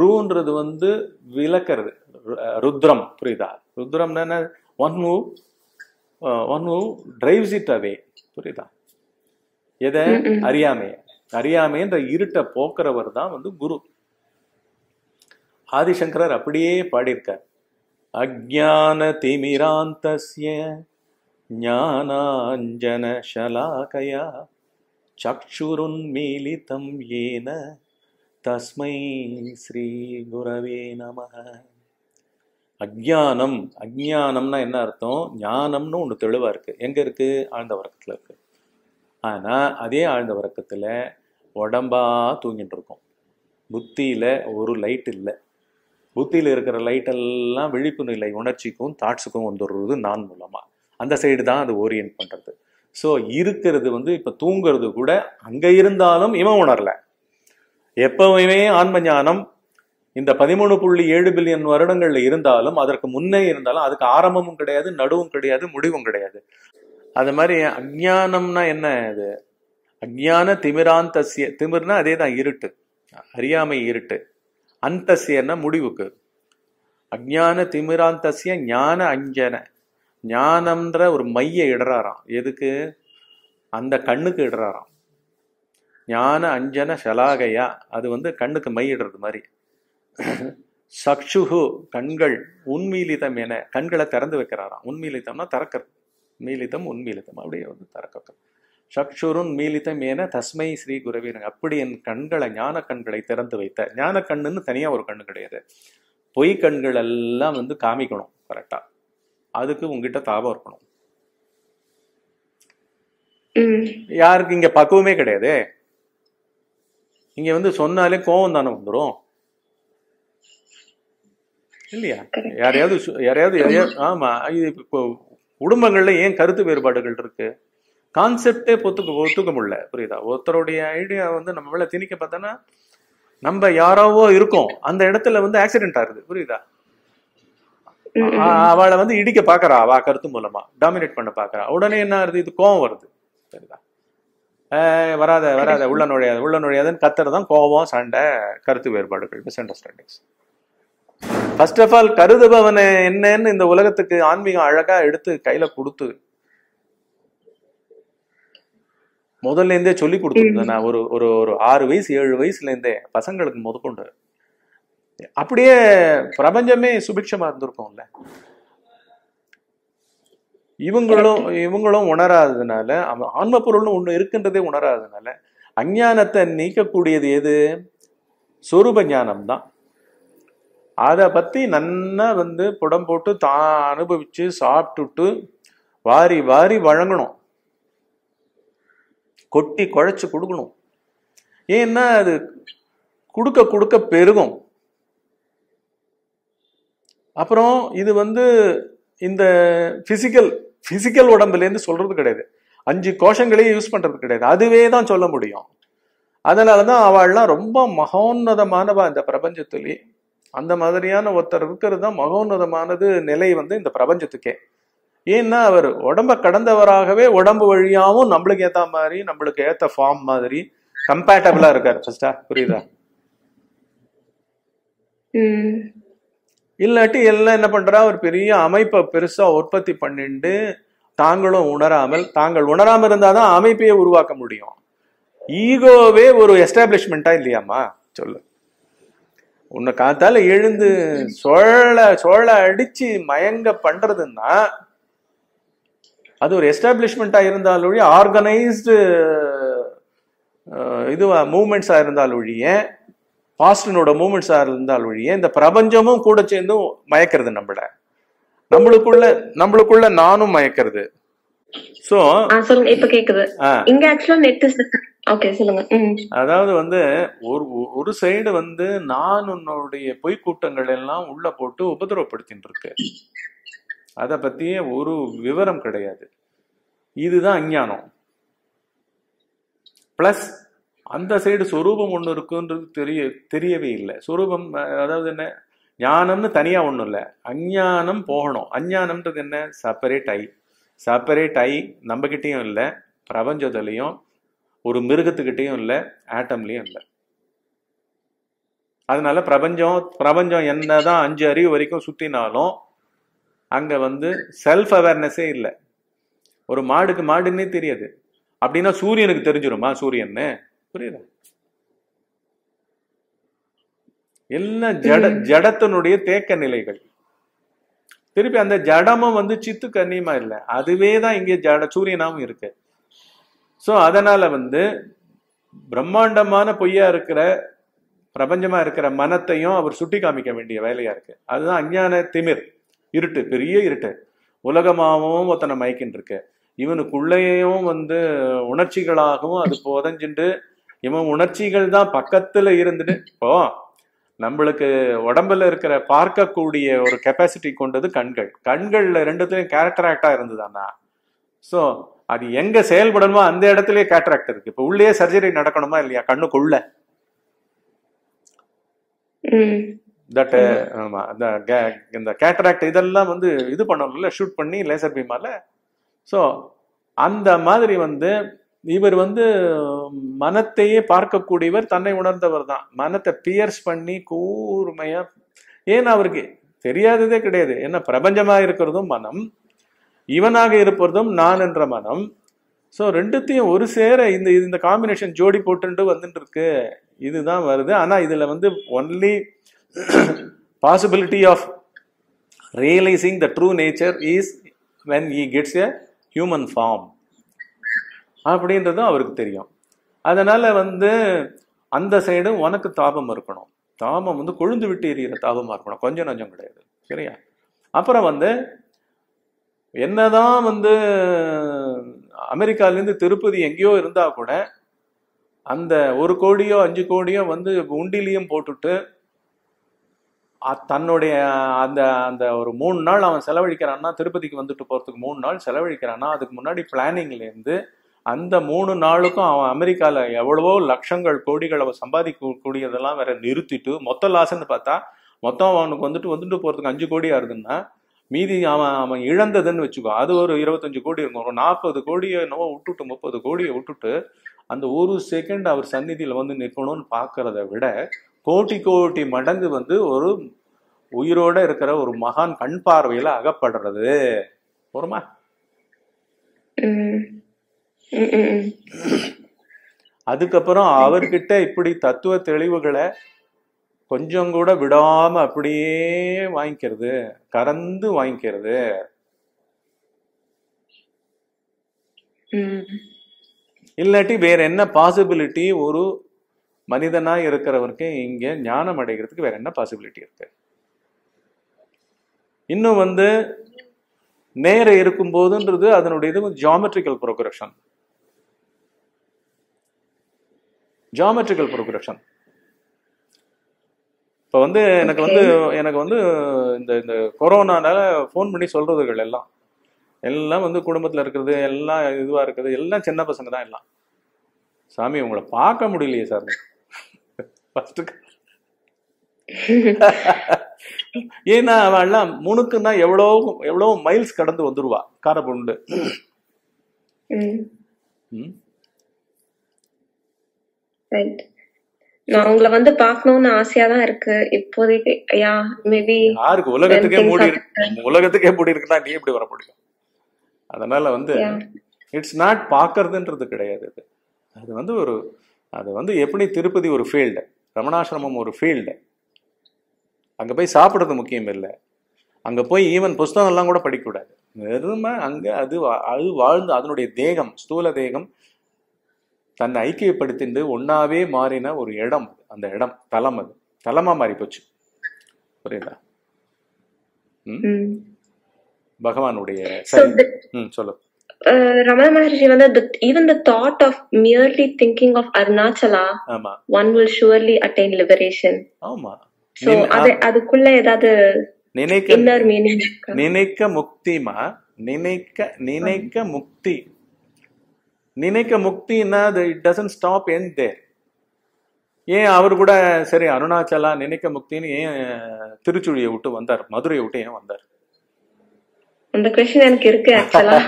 ரூன்றது வந்து விளக்குறது, ருத்ரம். புரியுதா? ருத்ரம்னா one who one who drives it away. புரியுதா? எதை? அறியாமைய. அறியாமைன்ற இருட்டை போக்குறவர் தான் வந்து குரு. ஆதிசங்கரர் அப்படியே பாடியிருக்கார். அஜான திமிராந்தஸ்ய ஞானாஞ்சன ஷலாகயா சக்ஷுருன்மீலிதம் ஏன தஸ்மை ஸ்ரீ குரவே நமஹ. அஜ்ஞானம். அஜ்ஞானம்னா என்ன அர்த்தம்? ஞானம்னு ஒன்று தெளிவாக இருக்குது. எங்கே இருக்குது? ஆழ்ந்த வர்க்கத்தில் இருக்குது. ஆனால் அதே ஆழ்ந்த வர்க்கத்தில் உடம்பா தூங்கிட்டு இருக்கும். புத்தியில் ஒரு லைட் இல்லை. புத்தியில் இருக்கிற லைட்டெல்லாம் விழிப்பு நிலை உணர்ச்சிக்கும் தாட்ஸுக்கும் வந்துடுறது நான் மூலமாக. அந்த சைடு தான் அது ஓரியன்ட் பண்ணுறது. ஸோ இருக்கிறது வந்து இப்போ தூங்கிறது கூட அங்கே இருந்தாலும் இவன் உணரலை, எப்பவுமே ஆன்ம ஞானம் இந்த பதிமூன்று புள்ளி ஏழு பில்லியன் வருடங்கள்ல இருந்தாலும் அதற்கு முன்னே இருந்தாலும் அதுக்கு ஆரம்பமும் கிடையாது, நடுவும் கிடையாது, முடிவும் கிடையாது. அது மாதிரி அஞ்ஞானம்னா என்ன? அது அஞ்ஞான திமிராந்தசிய, திமிர்னா அதே தான் இருட்டு, அறியாமை இருட்டு, அந்தசியன்னா முடிவுக்கு. அஞ்ஞான திமிராந்தசிய ஞான அஞ்சன, ஞானம்ன்ற ஒரு மைய இடறாராம். எதுக்கு? அந்த கண்ணுக்கு இடறாராம். ஞான அஞ்சன ஷலாகையா, அது வந்து கண்ணுக்கு மை இடறது மாதிரி. சக்ஷுகு கண்கள், உண்மீலிதம் என கண்களை திறந்து வைக்கிறாராம். உண்மீலித்தம்னா திறக்கிறது, மீலித்தம் உண்மீலித்தம் அப்படியே வந்து திறக்க. சக்ஷுருன் மீலித்தம் என தஸ்மை ஸ்ரீ குருவீரங்க, அப்படி என் கண்களை ஞான கண்களை திறந்து வைத்த. ஞான கண்ணுன்னு தனியா ஒரு கண்ணு கிடையாது. பொய் கண்கள் எல்லாம் வந்து காமிக்கணும் கரெக்டா, அதுக்கு உங்ககிட்ட தாபம் இருக்கணும். யாருக்கு இங்க பக்குவமே கிடையாது, இங்க வந்து சொன்னாலே கோபம் தானே வந்துடும் இல்லையா? யாரையாவது யாரையாவது ஆமா, இது இப்போ குடும்பங்கள்ல ஏன் கருத்து வேறுபாடுகள் இருக்கு? கான்செப்டே ஒத்துக்க ஒத்துக்க முடியல, புரியுதா? ஒருத்தருடைய ஐடியா வந்து நம்ம மேல திணிக்க பார்த்தோன்னா நம்ம யாராவோ இருக்கோம், அந்த இடத்துல வந்து ஆக்சிடென்ட் ஆகுது, புரியுதா? அவளை வந்து இடிக்க பாக்குறா, அவ கருத்து மூலமா டாமினேட் பண்ண பாக்குறா. உடனே என்ன ஆகுது? இது கோபம் வருது, சரிதா? ஆஹ் வராத வராத உள்ள நுழையாது உள்ள நுழையாதுன்னு கத்துறதான் கோபம், சண்டை, கருத்து வேறுபாடுகள், misunderstandings. First of all கருதுபவனை என்னன்னு இந்த உலகத்துக்கு ஆன்மீகம் அழகா எடுத்து கையில கொடுத்து முதல்ல இருந்தே சொல்லி கொடுத்துருந்தேன் நான். ஒரு ஒரு ஒரு ஆறு வயசு ஏழு வயசுல இருந்தே பசங்களுக்கு முதற்கொண்டு அப்படியே பிரபஞ்சமே சுபிக்ஷமா இருந்திருக்கும்ல. இவங்களும் இவங்களும் உணராததுனால, ஆன்ம பொருள்னு ஒண்ணு இருக்குன்றதே உணராததுனால அஞ்ஞானத்தை நீக்கக்கூடியது எது? சொரூப ஞானம்தான். அதை பத்தி நன்னா வந்து புடம் போட்டு தான் அனுபவிச்சு சாப்பிட்டுட்டு வாரி வாரி வழங்கணும், கொட்டி குழைச்சு கொடுக்கணும். ஏன்னா அது கொடுக்க கொடுக்க பெருகும். அப்புறம் இது வந்து இந்த பிசிக்கல் பிசிக்கல் உடம்புலேருந்து சொல்றது கிடையாது, அஞ்சு கோஷங்களையும் யூஸ் பண்றது கிடையாது, அதுவே தான் சொல்ல முடியும். அதனாலதான் அவள்லாம் ரொம்ப மகோன்னதமானவா இந்த பிரபஞ்சத்திலேயே. அந்த மாதிரியான ஒருத்தர் இருக்கிறது தான் மகோன்னதமானது நிலை வந்து இந்த பிரபஞ்சத்துக்கே. ஏன்னா அவர் உடம்ப கடந்தவராகவே உடம்பு வழியாவும் நம்மளுக்கு ஏத்த மாதிரி நம்மளுக்கு ஏத்த ஃபார்ம் மாதிரி கம்பேட்டபிளா இருக்காரு. ஃபர்ஸ்டா புரியுதா? இல்லாட்டி எல்லாம் என்ன பண்றா? ஒரு பெரிய அமைப்பை பெருசா உற்பத்தி பண்ணிட்டு தாங்களும் உணராமல், தாங்கள் உணராமல் இருந்தாதான் அமைப்பையே உருவாக்க முடியும். ஈகோவே ஒரு எஸ்டாப்ளிஷ்மெண்டா இல்லையாமா? சொல்லு. உன்னை காத்தால எழுந்து சோழ சோழ அடிச்சு மயங்க பண்றதுன்னா அது ஒரு எஸ்டாப்ளிஷ்மெண்டா இருந்தாலும், ஆர்கனைஸ்டு இதுவா மூமெண்ட்ஸா இருந்தாலும், பாஸ்டனோட மூமெண்ட்ஸா இருந்தாலும், இந்த பிரபஞ்சமும் கூட சேர்ந்து மயக்கிறது நம்மள, நம்மளுக்குள்ள நம்மளுக்குள்ள நானும் மயக்கிறது. சோ இப்ப கேக்குது இங்க ஆக்சுவலா நெட் ஓகே சொல்லுங்க. அதாவது வந்து ஒரு ஒரு சைடு வந்து நான் உன்னுடைய பொய் கூட்டங்கள் எல்லாம் உள்ள போட்டு உபதிரவப்படுத்தின்னு இருக்கு, அத பத்தியே ஒரு விவரம் கிடையாது. இதுதான் அஞ்ஞானம். பிளஸ் அந்த சைடு சொரூபம் ஒண்ணு இருக்குன்றது தெரிய தெரியவே இல்லை. சொரூபம் அதாவது என்ன? ஞானம்னு தனியா ஒண்ணும் இல்லை, அஞ்ஞானம் போகணும். அஞ்ஞானம்ன்றது என்ன? செப்பரேட் ஆகி செப்பரேட் ஆகி நம்மகிட்டையும் இல்லை, பிரபஞ்சத்திலையும் ஒரு மிருகத்துக்கிட்டையும் இல்லை, ஆட்டம்லயும் இல்லை. அதனால பிரபஞ்சம் பிரபஞ்சம் என்னதான் அஞ்சு அறிவு வரைக்கும் சுத்தினாலும் அங்க வந்து செல்ஃப் அவேர்னஸே இல்லை. ஒரு மாடுக்கு மாடுன்னே தெரியாது. அப்படின்னா சூரியனுக்கு தெரிஞ்சிருமா சூரியன்னு? புரியுதா? எல்லாம் ஜட ஜடத்தினுடைய தேக்க நிலைகள். திருப்பி அந்த ஜடமும் வந்து சித்து கண்ணியமா இல்லை, அதுவே தான் இங்கே ஜட சூரியனாவும் இருக்கு. ஸோ அதனால வந்து பிரம்மாண்டமான பொய்யா இருக்கிற பிரபஞ்சமா இருக்கிற மனத்தையும் அவர் சுட்டி காமிக்க வேண்டிய வேலையா இருக்கு. அதுதான் அஞ்ஞான திமிர், இருட்டு, பெரிய இருட்டு. உலகமாகவும் ஒத்தனை மயக்கின்னு இருக்கு, இவனுக்குள்ளேயும் வந்து உணர்ச்சிகளாகவும் அது புதஞ்சுண்டு இவன் உணர்ச்சிகள் தான் பக்கத்துல இருந்துட்டு. இப்போ நம்மளுக்கு உடம்புல இருக்கிற பார்க்கக்கூடிய ஒரு கெப்பாசிட்டி கொண்டது கண்கள். கண்கள்ல ரெண்டுத்துலயும் கேரக்டராக்டா இருந்ததுதானா? ஸோ அது எங்க செயல்படணுமோ அந்த இடத்துலயே கேட்ராக்ட் இருக்கு. இப்ப உள்ளே சர்ஜரி நடக்கணுமா இல்லையா? கண்ணுக்குள்ள that the cataract இதெல்லாம் வந்து இது பண்ணோம்ல ஷூட் பண்ணி லேசர் பீமால. சோ அந்த மாதிரி வந்து இவர் வந்து மனத்தையே பார்க்கக்கூடியவர், தன்னை உணர்ந்தவர் தான். மனத்தை பியர்ஸ் பண்ணி கூர்மையா, ஏன்னா அவருக்கு தெரியாததே கிடையாது. என்ன பிரபஞ்சமா இருக்கிறதும் மனம், இவனாக இருப்பதும் நான் என்ற மனம். ஸோ ரெண்டுத்தையும் ஒரு சேர இந்த இந்த காம்பினேஷன் ஜோடி போட்டு வந்துட்டு இருக்கு, இதுதான் வருது. ஆனா இதுல வந்து only possibility of realising the true nature is when he gets a human form அப்படின்றதும் அவருக்கு தெரியும். அதனால வந்து அந்த சைடு உனக்கு தாபம் இருக்கணும், தாபம் வந்து கொழுந்து விட்டு எரியிற தாபமா இருக்கணும், கொஞ்சம் நஞ்சம் கிடையாது, சரியா? அப்புறம் வந்து என்னதான் வந்து அமெரிக்காலேருந்து திருப்பதி எங்கேயோ இருந்தா கூட அந்த ஒரு கோடியோ அஞ்சு கோடியோ வந்து உண்டிலையும் போட்டுட்டு தன்னுடைய அந்த அந்த ஒரு மூணு நாள் அவன் செலவழிக்கிறான்னா, திருப்பதிக்கு வந்துட்டு போறதுக்கு மூணு நாள் செலவழிக்கிறான்னா, அதுக்கு முன்னாடி பிளானிங்லேருந்து அந்த மூணு நாளுக்கும் அவன் அமெரிக்கால எவ்வளவோ லட்சங்கள் கோடிகள் அவன் சம்பாதிக்க கூடியதெல்லாம் வேற நிறுத்திட்டு மொத்த லாஸ்ன்னு பார்த்தா மொத்தம் அவனுக்கு வந்துட்டு வந்துட்டு போறதுக்கு அஞ்சு கோடி ஆகுதுன்னா, மீதி அவன் அவன் இழந்ததுன்னு வச்சுக்கோ, அது ஒரு இருபத்தஞ்சு கோடி இருக்கும். ஒரு நாற்பது கோடியை என்னவோ விட்டுட்டு முப்பது கோடியை விட்டுட்டு அந்த ஒரு செகண்ட் அவர் சந்நிதியில் வந்து நிற்கணும்னு பார்க்கறத விட கோடி கோடி மடங்கு வந்து ஒரு உயிரோட இருக்கிற ஒரு மகான் கண் பார்வையில அகப்படுறது போருமா. அதுக்கப்புறம் அவர்கிட்ட இப்படி தத்துவ தெளிவுகளை கொஞ்சம் கூட விடாம அப்படியே வாங்கிக்கிறது, கறந்து வாங்கிக்கிறது. இல்லாட்டி வேற என்ன பாசிபிலிட்டி ஒரு மனிதனா இருக்கிறவருக்கு இங்க ஞானம் அடைகிறதுக்கு வேற என்ன பாசிபிலிட்டி இருக்கு? இன்னும் வந்து நேர இருக்கும் போதுன்றது அதனுடைய இது ஜியாமெட்ரிக்கல் ப்ரோக்ரஷன், ஜியாமெட்ரிக்கல் ப்ரோக்ரஷன். இப்போ வந்து எனக்கு வந்து எனக்கு வந்து இந்த இந்த கொரோனானால ஃபோன் பண்ணி சொல்றதுகள் எல்லாம் எல்லாம் வந்து குடும்பத்தில் இருக்கிறது எல்லாம் இதுவாக இருக்குது, எல்லாம் சின்ன பசங்க தான் எல்லாம். சாமி உங்களை பார்க்க முடியலையே சாமி, ஏன்னா அவன் எல்லாம் முனுக்குன்னா எவ்வளோ எவ்வளோ மைல்ஸ் கடந்து வந்துருவா காரை பொண்ணு. நான் உங்களை வந்து பாக்கணும்னு ஆசையா தான் இருக்கு இப்போதைக்கு. ஐயா மேபி யாருக்கு உலகத்துக்கே மூடி இருக்கு, உலகத்துக்கே மூடி இருக்குன்னா நீ எப்படி வர முடியும்? அதனால வந்து இட்ஸ் நாட் பாக்குறதுன்றது கிடையாது. அது வந்து ஒரு அது வந்து எப்படி திருப்பதி ஒரு ஃபீல்டு, ரமணாசிரமம் ஒரு ஃபீல்டு. அங்கே போய் சாப்பிட்றது முக்கியம் இல்லை, அங்கே போய் ஈவன் புஸ்தகம்லாம் கூட படிக்கக்கூடாது. வெறுமை அங்கே அது அது வாழ்ந்து அதனுடைய தேகம் ஸ்தூல தேகம் தன்னை ஐக்கியப்படுத்திட்டு ஒன்னாவே மாறின ஒரு இடம். அந்த இடம் தலம், அது தலமா மாறி போச்சு, புரியுதா? பகவானுடைய சொல்லு. Ramana Maharishi வந்து even the thought of merely thinking of Arunachala one will surely attain liberation. ஆமா, சோ அது அதுக்குள்ள ஏதாவது நினைக்க இன்னர் மீனிங் நினைக்க முக்திமா நினைக்க நினைக்க முக்தி நினைக்க முக்தின்னா it doesn't stop end there. ஏன் அவர் கூட சரி அருணாச்சலா நினைக்க முக்தின்னு ஏன் திருச்சுழியை விட்டு வந்தார், மதுரையை விட்டு ஏன் வந்தார்? அந்த குவெஸ்டின் எனக்கு இருக்கு ஆக்சுவலா.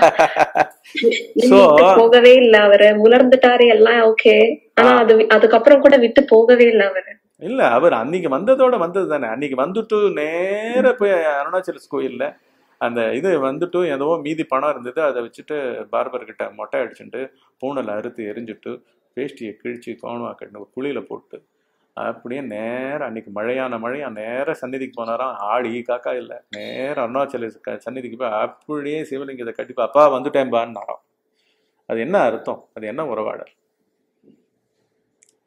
சோ போகவே இல்ல அவரு, உணர்ந்துட்டாரு எல்லாம் ஓகே, ஆனா அது அதுக்கப்புறம் கூட விட்டு போகவே இல்ல அவரு. இல்ல அவர் அன்னைக்கு வந்ததோட வந்தது தானே, அன்னைக்கு வந்துட்டு நேர போய் அருணாச்சல கோயில்ல அந்த இது வந்துட்டு ஏதோ மீதி பணம் இருந்தது அதை வச்சுட்டு பார்பர்கிட்ட மொட்டை அடிச்சுட்டு பூனலை அறுத்து எரிஞ்சுட்டு வேஷ்டியை கிழிச்சு கோணமா கட்டின ஒரு குழியில போட்டு அப்படியே நேரம் அன்னைக்கு மழையான மழையா நேர சந்நிதிக்கு போனாராம். ஆடி காக்கா இல்லை, நேரம் அருணாச்சல சந்நிதிக்கு போய் அப்படியே சிவலிங்கத்தை கட்டிப்பா அப்பா வந்துட்டேன் பான்னாராம். அது என்ன அர்த்தம், அது என்ன உறவாடல்?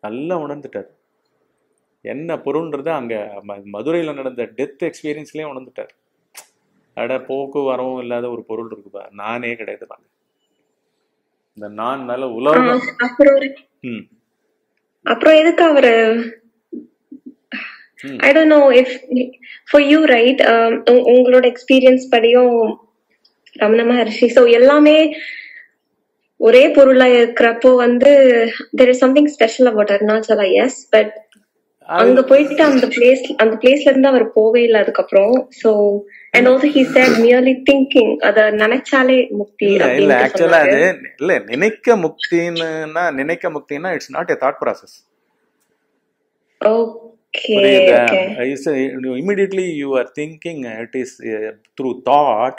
நல்லா உணர்ந்துட்டார் என்ன பொருள்ன்றத. அங்க மதுரையில் நடந்த டெத் எக்ஸ்பீரியன்ஸ்லயே உணர்ந்துட்டார், அட போக்கு வரவும் இல்லாத ஒரு பொருள் இருக்குப்பா, நானே கிடையாது பாங்க இந்த நான் நல்ல உலகம். அப்புறம் எதுக்கு அவரு I don't know if for you right உங்களோட எக்ஸ்பீரியன்ஸ் படியும் ரமண மகரிஷி சோ எல்லாமே ஒரே பொருளா இருக்கிறப்போ வந்து there is something special about Arunachala. Yes, but அங்க போயிட்டு அந்த place அந்த placeல இருந்து அவர் போவே இல்ல அதுக்கு அப்புறம் so and also he said merely thinking அத நினைச்சாலே முக்தி இல்ல actually அது இல்ல நினைக்க முக்தினா நினைக்க முக்தினா it's not a thought process okay okay I say immediately you are thinking it is uh, through thought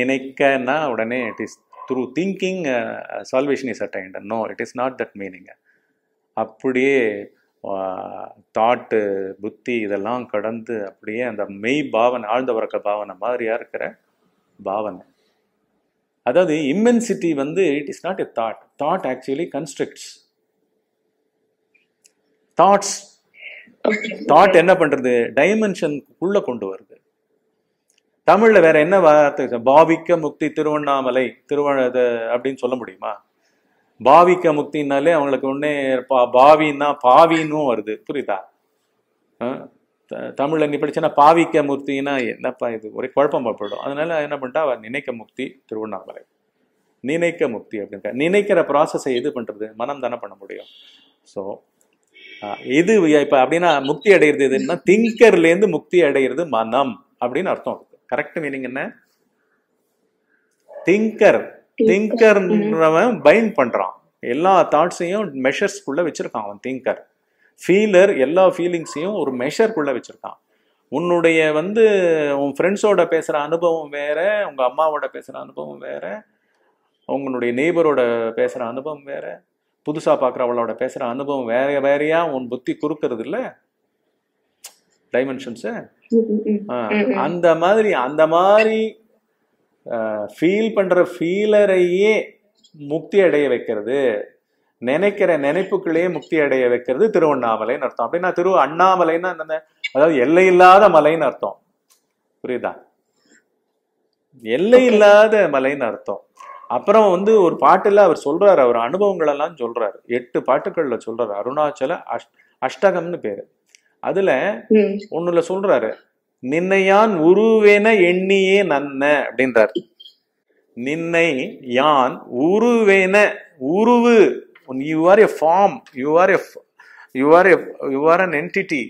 நினைக்கனா உடனே it is through thinking uh, salvation is attained no it is not that meaning அப்படியே thought புத்தி இதெல்லாம் கடந்து அப்படியே அந்த மெய் பாவனை ஆழ்ந்த வரக்க பாவனை மாதிரியா இருக்கிற பாவனை அதாவது இம்மென்சிட்டி வந்து it is not a thought thought actually constructs thoughts thought என்ன பண்றது டைமென்ஷனுக்குள்ள கொண்டு வருது தமிழ்ல வேற என்ன வார்த்தை பாவிக்க முக்தி திருவண்ணாமலை திருவ அப்படின்னு சொல்ல முடியுமா பாவிக்க முக்தினாலே அவங்களுக்கு ஒன்னே பாவின்னா பாவின்னும் வருது புரியுதா தமிழ்ல நீ படிச்சேன்னா பாவிக்க முக்தின்னா என்னப்பா இது ஒரே குழப்பமா போயிடும் அதனால என்ன பண்ணிட்டா அவ நினைக்க முக்தி திருவண்ணாமலை நினைக்க முக்தி அப்படின்ற நினைக்கிற ப்ராசஸை எது பண்றது மனம் தானே பண்ண முடியும் ஸோ எது இப்ப அப்படின்னா முக்தி அடைகிறது எதுன்னா திங்கர்ல இருந்து முக்தி அடைகிறது மனம் அப்படின்னு அர்த்தம் இருக்கு கரெக்ட் மீனிங் என்ன திங்கர் திங்கர் பைண்ட் பண்றான் எல்லா தாட்ஸையும் மெஷர்ஸ்குள்ள வச்சிருக்கான் அவன் திங்கர் ஃபீலர் எல்லா ஃபீலிங்ஸையும் ஒரு மெஷர்க்குள்ள வச்சிருக்கான் உன்னுடைய வந்து உன் ஃப்ரெண்ட்ஸோட பேசுற அனுபவம் வேற உங்க அம்மாவோட பேசுற அனுபவம் வேற உங்களுடைய நெய்பரோட பேசுற அனுபவம் வேற புதுசா பாக்குறவளோட பேசுற அனுபவம் வேற வேறையா உன் புத்தி குறுக்குறது இல்ல டைமென்ஷன்ஸ் அந்த மாதிரி அந்த மாதிரி ஃபீல் பண்ற ஃபீலரையே முக்தி அடைய வைக்கிறது நினைக்கிற நினைப்புக்குள்ளேயே முக்தி அடைய வைக்கிறது திருவண்ணாமலைன்னு அர்த்தம் அப்படின்னா திரு அண்ணாமலைன்னா அதாவது எல்லை இல்லாத மலைன்னு அர்த்தம் புரியுதா எல்லை இல்லாத மலைன்னு அர்த்தம் அப்புறம் வந்து ஒரு பாட்டுல அவர் சொல்றாரு அவர் அனுபவங்கள் எல்லாம் சொல்றாரு எட்டு பாட்டுகள்ல சொல்றாரு அருணாச்சல அஷ் அஷ்டகம்னு பேரு அதுல ஒண்ணுல சொல்றாரு நின்னையான் உருவென எண்ணியே நன்ன அப்படின்றார் நின்னை யான் உருவென உருவு you are a form you are a you are a you are an entity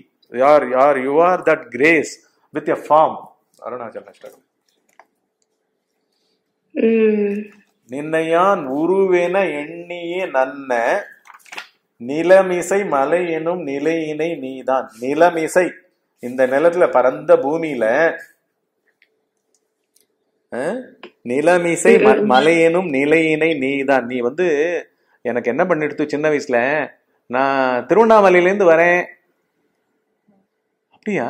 யார் யார் you are that grace with a form Arunachala Ashtakam நின்னையான் உருவென எண்ணியே நன்ன நிலமிசை மலை எனும் நிலையினை நீதான் நிலமிசை இந்த நிலத்துல பரந்த பூமியில நிலமிசை மலையனும் நிலையினை நீதான் நீ வந்து எனக்கு என்ன பண்ணிடுத்து சின்ன வயசுல நான் திருவண்ணாமலையிலேருந்து வரேன் அப்படியா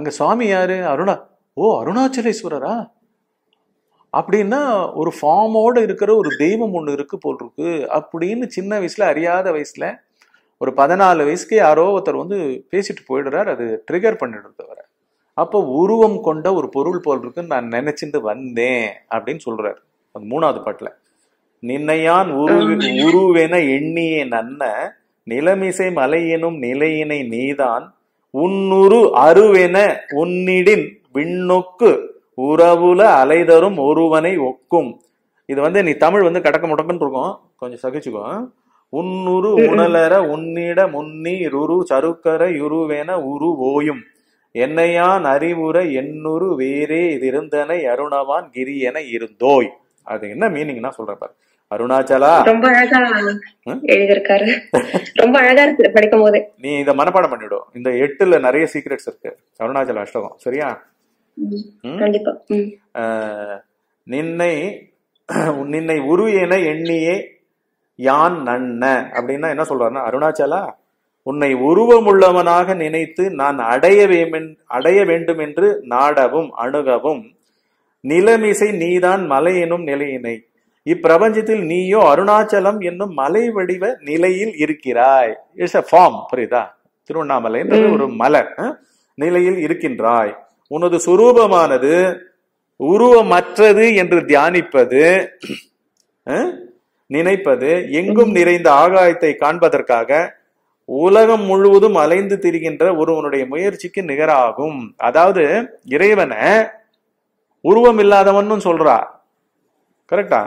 அங்க சுவாமி யாரு அருணா ஓ அருணாச்சலேஸ்வரரா அப்படின்னா ஒரு ஃபார்மோட இருக்கிற ஒரு தெய்வம் ஒண்ணு இருக்கு போல் இருக்கு அப்படின்னு சின்ன வயசுல அறியாத வயசுல ஒரு பதினாலு வயசுக்கு யாரோ ஒருத்தர் வந்து பேசிட்டு போயிடுறாரு அது ட்ரிகர் பண்ணிடுறது வர அப்போ உருவம் கொண்ட ஒரு பொருள் போல் இருக்குன்னு நான் நினைச்சிட்டு வந்தேன் அப்படின்னு சொல்றாரு அது மூணாவது பாட்டுல நின்னையான் உரு உருவென எண்ணியே நன்ன நிலமிசை மலையினும் நிலையினை நீதான் உன்னுரு அருவென உன்னிடின் விண்ணொக்கு உறவுல அலைதரும் ஒருவனை ஒக்கும் இது வந்து நீ தமிழ் வந்து கடக்க முடக்குன்னு இருக்கும் கொஞ்சம் சகிச்சுக்கோ உன்னுரு உணலர உன்னிட முன்னீர் உரு சருக்கர யுருவென உரு ஓயும் என்னையான் அறிவுர என்னுரு வேறே இது இருந்தனை அருணவான் கிரி என இருந்தோய் அது என்ன மீனிங்னா சொல்ற பாரு அருணாச்சலா ரொம்ப அழகா எழுதிருக்காரு ரொம்ப அழகா இருக்கு படிக்கும் போது நீ இதை மனப்பாடம் பண்ணிடும் இந்த எட்டுல நிறைய சீக்ரெட்ஸ் இருக்கு அருணாச்சல அஷ்டகம் சரியா கண்டிப்பா நின்னை நின்னை உரு என எண்ணியே யான் நன்ன அப்படின்னா என்ன சொல்றாருன்னா அருணாச்சலா உன்னை உருவமுள்ளவனாக நினைத்து நான் அடைய அடைய வேண்டும் என்று நாடவும் அணுகவும் நிலமிசை நீதான் மலை எனும் நிலையினை இப்பிரபஞ்சத்தில் நீயோ அருணாச்சலம் என்னும் மலை வடிவ நிலையில் இருக்கிறாய் இட்ஸ் அ ஃபார்ம் புரியுதா திருவண்ணாமலை என்றது ஒரு மலை நிலையில் இருக்கின்றாய் உனது சுரூபமானது உருவமற்றது என்று தியானிப்பது நினைப்பது எங்கும் நிறைந்த ஆகாயத்தை காண்பதற்காக உலகம் முழுவதும் அலைந்து திரிகின்ற ஒருவனுடைய முயற்சிக்கு நிகராகும் அதாவது இறைவனை உருவம் இல்லாதவன்னு சொல்றா கரெக்டா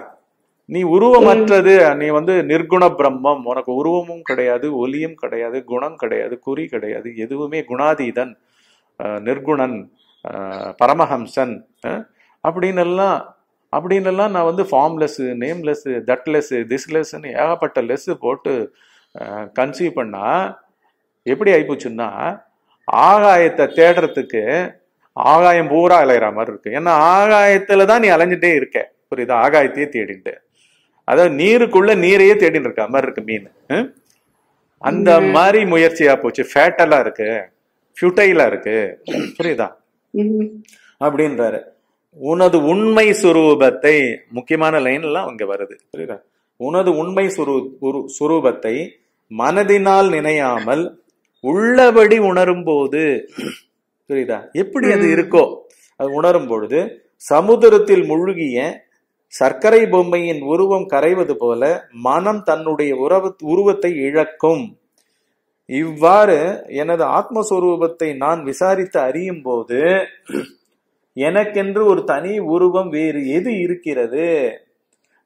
நீ உருவமற்றது, நீ வந்து நிர்குண பிரம்மம், உனக்கு உருவமும் கிடையாது, ஒலியும் கிடையாது, குணம் கிடையாது, குறி கிடையாது, எதுவுமே, குணாதீதன், நிர்குணன், பரமஹம்சன் அப்படின்னு எல்லாம் அப்படின்னு எல்லாம் நான் வந்து ஃபார்ம்லெஸ், நேம்லெஸ், தட்லெஸ், திஸ்லெஸ்ன்னு ஏகப்பட்ட லெஸ் போட்டு கன்சீவ் பண்ணா எப்படி ஆயிப்போச்சுன்னா ஆகாயத்தை தேடுறதுக்கு ஆகாயம் பூரா அலையிற மாதிரி இருக்கு. ஏன்னா ஆகாயத்துல தான் நீ அலைஞ்சிட்டே இருக்க, புரியுதா? ஆகாயத்தையே தேடிட்டு, அதாவது நீருக்குள்ள நீரையே தேடின்னு இருக்க மாதிரி இருக்கு மீன். அந்த மாதிரி முயற்சியா போச்சு, ஃபேட்டலா இருக்கு, ஃபியூட்டைலா இருக்கு, புரியுதா? அப்படின்றாரு. உனது உண்மை சுரூபத்தை, முக்கியமான லைன் எல்லாம் அங்க வருது, புரியுதா? உனது உண்மை சுரு சுரூபத்தை மனதினால் நினையாமல் உள்ளபடி உணரும் போது, புரியுதா, எப்படி அது இருக்கோ அது உணரும் பொழுது, சமுதிரத்தில் முழுகிய சர்க்கரை பொம்மையின் உருவம் கரைவது போல மனம் தன்னுடைய உறவு உருவத்தை இழக்கும். இவ்வாறு எனது ஆத்மஸ்வரூபத்தை நான் விசாரித்து அறியும் போது எனக்கென்று ஒரு தனி உருவம் வேறு எது இருக்கிறது?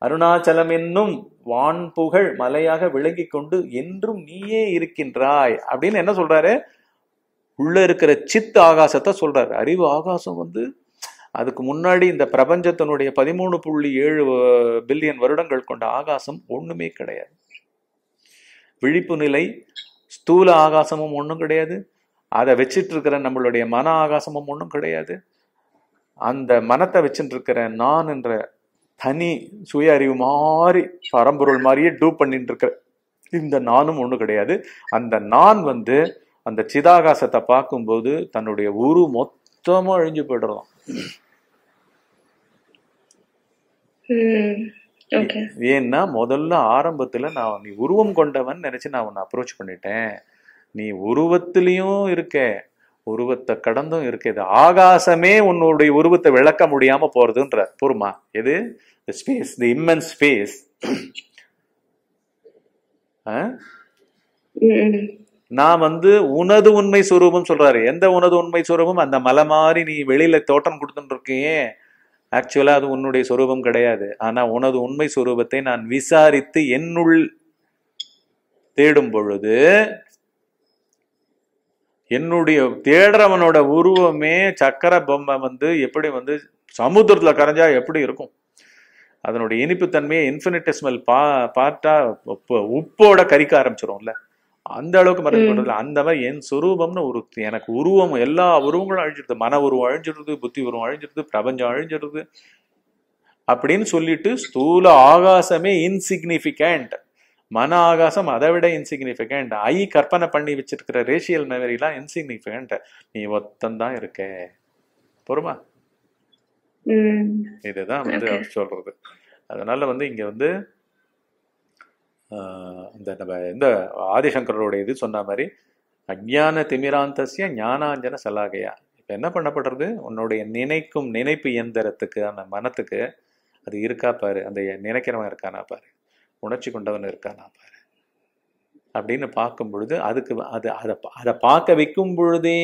அருணாச்சலம் என்னும் வான் புகழ் மலையாக விளங்கி கொண்டு என்றும் நீயே இருக்கின்றாய் அப்படின்னு என்ன சொல்றாரு? உள்ள இருக்கிற சித் ஆகாசத்தை சொல்றாரு. அறிவு ஆகாசம் வந்து அதுக்கு முன்னாடி இந்த பிரபஞ்சத்தினுடைய பதிமூணு புள்ளி ஏழு பில்லியன் வருடங்கள் கொண்ட ஆகாசம் ஒண்ணுமே கிடையாது. விழிப்பு நிலை ஸ்தூல ஆகாசமும் ஒன்றும் கிடையாது, அதை வச்சிட்டு இருக்கிற நம்மளுடைய மன ஆகாசமும் ஒன்றும் கிடையாது. அந்த மனத்தை வச்சுட்டு இருக்கிற நான் என்ற தனி சுய அறிவு மாதிரி பரம்பொருள் மாதிரியே டூப் பண்ணிட்டு இருக்கிற இந்த நானும் ஒன்றும் கிடையாது. அந்த நான் வந்து அந்த சிதாகாசத்தை பார்க்கும்போது தன்னுடைய உரு மொத்தமா அழிஞ்சு போயிடுறோம். ஏன்னா முதல்ல ஆரம்பத்துல நான் நீ உருவம் கொண்டவன் நினைச்சு நான் உன்னை அப்ரோச் பண்ணிட்டேன். நீ உருவத்திலையும் இருக்க, உருவத்தை கடந்தும் இருக்க. இது ஆகாசமே உன்னுடைய உருவத்தை விளக்க முடியாம போறதுன்ற பொறுமா எது ஸ்பேஸ், தி இம்மென்ஸ் ஸ்பேஸ். நான் வந்து உனது உண்மை சுரூபம் சொல்றாரு. எந்த உனது உண்மை சுரூபம்? அந்த மலை மாதிரி நீ வெளியில தோட்டம் கொடுத்துட்டு இருக்கியே, ஆக்சுவலா அது உன்னுடைய சுரூபம் கிடையாது. ஆனா உனது உண்மை சுரூபத்தை நான் விசாரித்து என்னுள் தேடும் பொழுது என்னுடைய தேடுறவனோட உருவமே சக்கர பொம்மை வந்து எப்படி வந்து சமுத்திரத்துல கரைஞ்சா எப்படி இருக்கும், அதனுடைய இனிப்புத்தன்மையை இன்ஃபினிட்டெஸ்மல் பா பார்த்தா உப்போட கறிக்க ஆரம்பிச்சிடும்ல, அந்த அளவுக்கு மறைஞ்சு போடுறதுல. அந்த மாதிரி என் சுரூபம்னு ஒரு எனக்கு உருவம், எல்லா உருவங்களும் அழிஞ்சிடுது. மன உருவம் அழிஞ்சிடுது, புத்தி உருவம் அழிஞ்சிடுது, பிரபஞ்சம் அழிஞ்சிடுது அப்படின்னு சொல்லிட்டு ஸ்தூல ஆகாசமே இன்சிக்னிஃபிகண்ட், மன ஆகாசம் அதை விட இன்சிக்னிஃபிகண்ட், ஐ கற்பனை பண்ணி வச்சிருக்கிற ரேஷியல் மெமரிலாம் இன்சிக்னிஃபிகண்ட், நீ ஒத்தந்தான் இருக்க. பொறுமா, இதுதான் வந்து சொல்றது. அதனால வந்து இங்க வந்து இந்த நம்ம இந்த ஆதிசங்கரோடைய இது சொன்ன மாதிரி அஜ்ஞான திமிராந்தசிய ஞானாஞ்சன சலாகையா. இப்போ என்ன பண்ணப்படுறது? உன்னுடைய நினைக்கும் நினைப்பு இயந்திரத்துக்கு, அந்த மனத்துக்கு அது இருக்கா பாரு, அந்த நினைக்கிறவன் இருக்கானா பாரு, உணர்ச்சி கொண்டவன் இருக்கானா பாரு அப்படின்னு பார்க்கும் பொழுது அதுக்கு அது அதை அதை பார்க்க வைக்கும் பொழுதே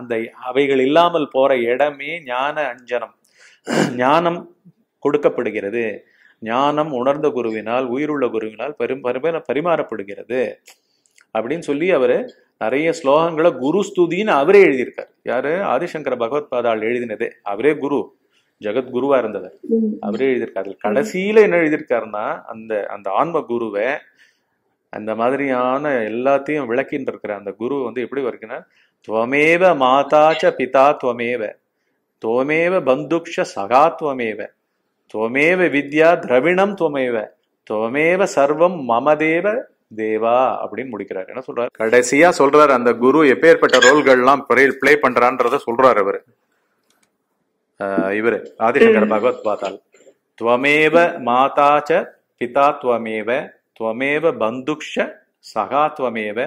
அந்த அவைகள் இல்லாமல் போற இடமே ஞான அஞ்சனம், ஞானம் கொடுக்கப்படுகிறது. ஞானம் உணர்ந்த குருவினால், உயிருள்ள குருவினால் பெரும் பரிம பரிமாறப்படுகிறது அப்படின்னு சொல்லி அவரு நிறைய ஸ்லோகங்களை குருஸ்துதின்னு அவரே எழுதியிருக்காரு. யாரு? ஆதிசங்கர பகவத்பாதால் எழுதினதே அவரே, குரு ஜெகத்குருவா இருந்தவர் அவரே எழுதியிருக்காரு. கடைசியில என்ன எழுதியிருக்காருன்னா அந்த அந்த ஆன்ம குருவை அந்த மாதிரியான எல்லாத்தையும் விளக்கின்னு இருக்கிற அந்த குரு வந்து எப்படி வரைக்கினார்? துவமேவ மாதாச்ச பிதா துவமேவ, துவமேவ பந்துக்ஷ சகா துவமேவ, துவமேவ வித்யா திரவிணம் துவமேவ, துவமேவ சர்வம் மமதேவ தேவா அப்படின்னு முடிக்கிறார். என்ன சொல்றாரு? கடைசியா சொல்றாரு அந்த குரு எப்பேற்பட்ட ரோல்கள்லாம் பிளே பண்றான்றத சொல்றாரு அவரு. ஆஹ் இவரு ஆதிசங்கர பகவத் பாதால் துவமேவ மாதாச்ச பிதா துவமேவ, துவமேவ பந்துக்ஷ சகா துவமேவ,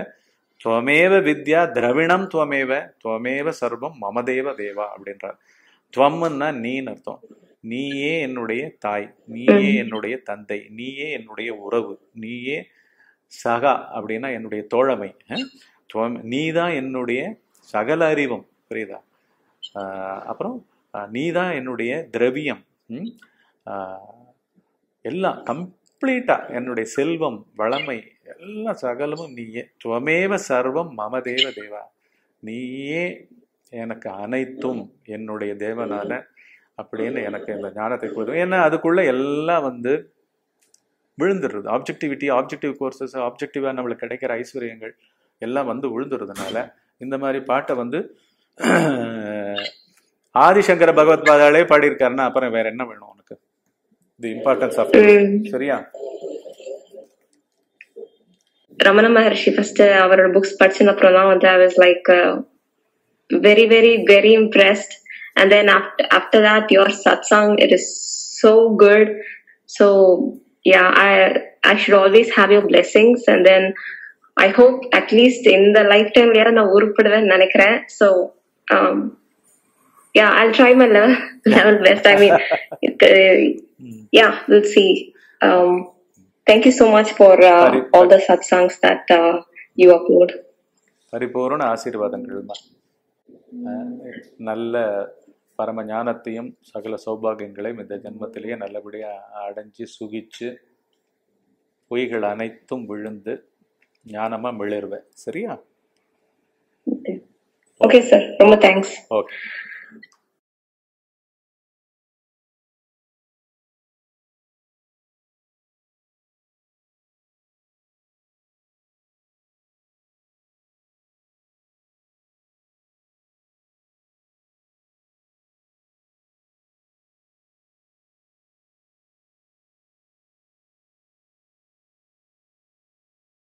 துவமேவ வித்யா திரவிணம் துவமேவ, துவமேவ சர்வம் மமதேவ தேவா அப்படின்றார். துவம்னா நீன்னு அர்த்தம். நீயே என்னுடைய தாய், நீயே என்னுடைய தந்தை, நீயே என்னுடைய உறவு, நீயே சகா அப்படின்னா என்னுடைய தோழமை, நீதான் என்னுடைய சகல அறிவும், புரியுதா? அப்புறம் நீதான் என்னுடைய திரவியம், எல்லா கம்ப்ளீட்டா என்னுடைய செல்வம் வளமை எல்லா சகலமும் நீயே. துவமேவ சர்வம் மம தேவ தேவா, நீயே எனக்கு அனைத்தும் என்னுடைய தேவனால அப்படின்னு எனக்கு இந்த ஞானத்தை கொடுக்கும். ஏன்னா அதுக்குள்ள எல்லாம் வந்து விழுந்துடுறது. ஆப்ஜெக்டிவிட்டி, ஆப்ஜெக்டிவ் கோர்சஸ், ஆப்ஜெக்டிவாக நம்மளுக்கு கிடைக்கிற ஐஸ்வர்யங்கள் எல்லாம் வந்து விழுந்துடுறதுனால இந்த மாதிரி பாட்டை வந்து ஆதிசங்கர பகவத் பாதாலே பாடியிருக்காருன்னா அப்புறம் வேற என்ன வேணும் உனக்கு? தி இம்பார்ட்டன்ஸ் ஆஃப் சரியா. ரமண மகர்ஷி ஃபர்ஸ்ட் அவரோட புக்ஸ் படிச்சதுக்கப்புறம்லாம் வந்து I was like uh, very very very impressed, and then after after that your satsang, it is so good. So yeah, I I should always have your blessings, and then I hope at least in the lifetime வேற நான் உருப்படுவேன் நினைக்கிறேன். So um yeah, I'll try my level, level best. I mean yeah, we'll see. um Thank you so much for uh, all the satsangs that uh, you upload. பரிபூரண ஆசீர்வாதங்கள்மா. நல்ல பரம ஞானத்தையும் சகல சௌபாகியங்களையும் இந்த ஜென்மத்திலேயே நல்லபடியாக அடைஞ்சு சுகிச்சு பொய்கள் அனைத்தும் விழுந்து ஞானமாக மிளிர்வே. சரியா? ஓகே சார், ரொம்ப தேங்க்ஸ். ஓகே.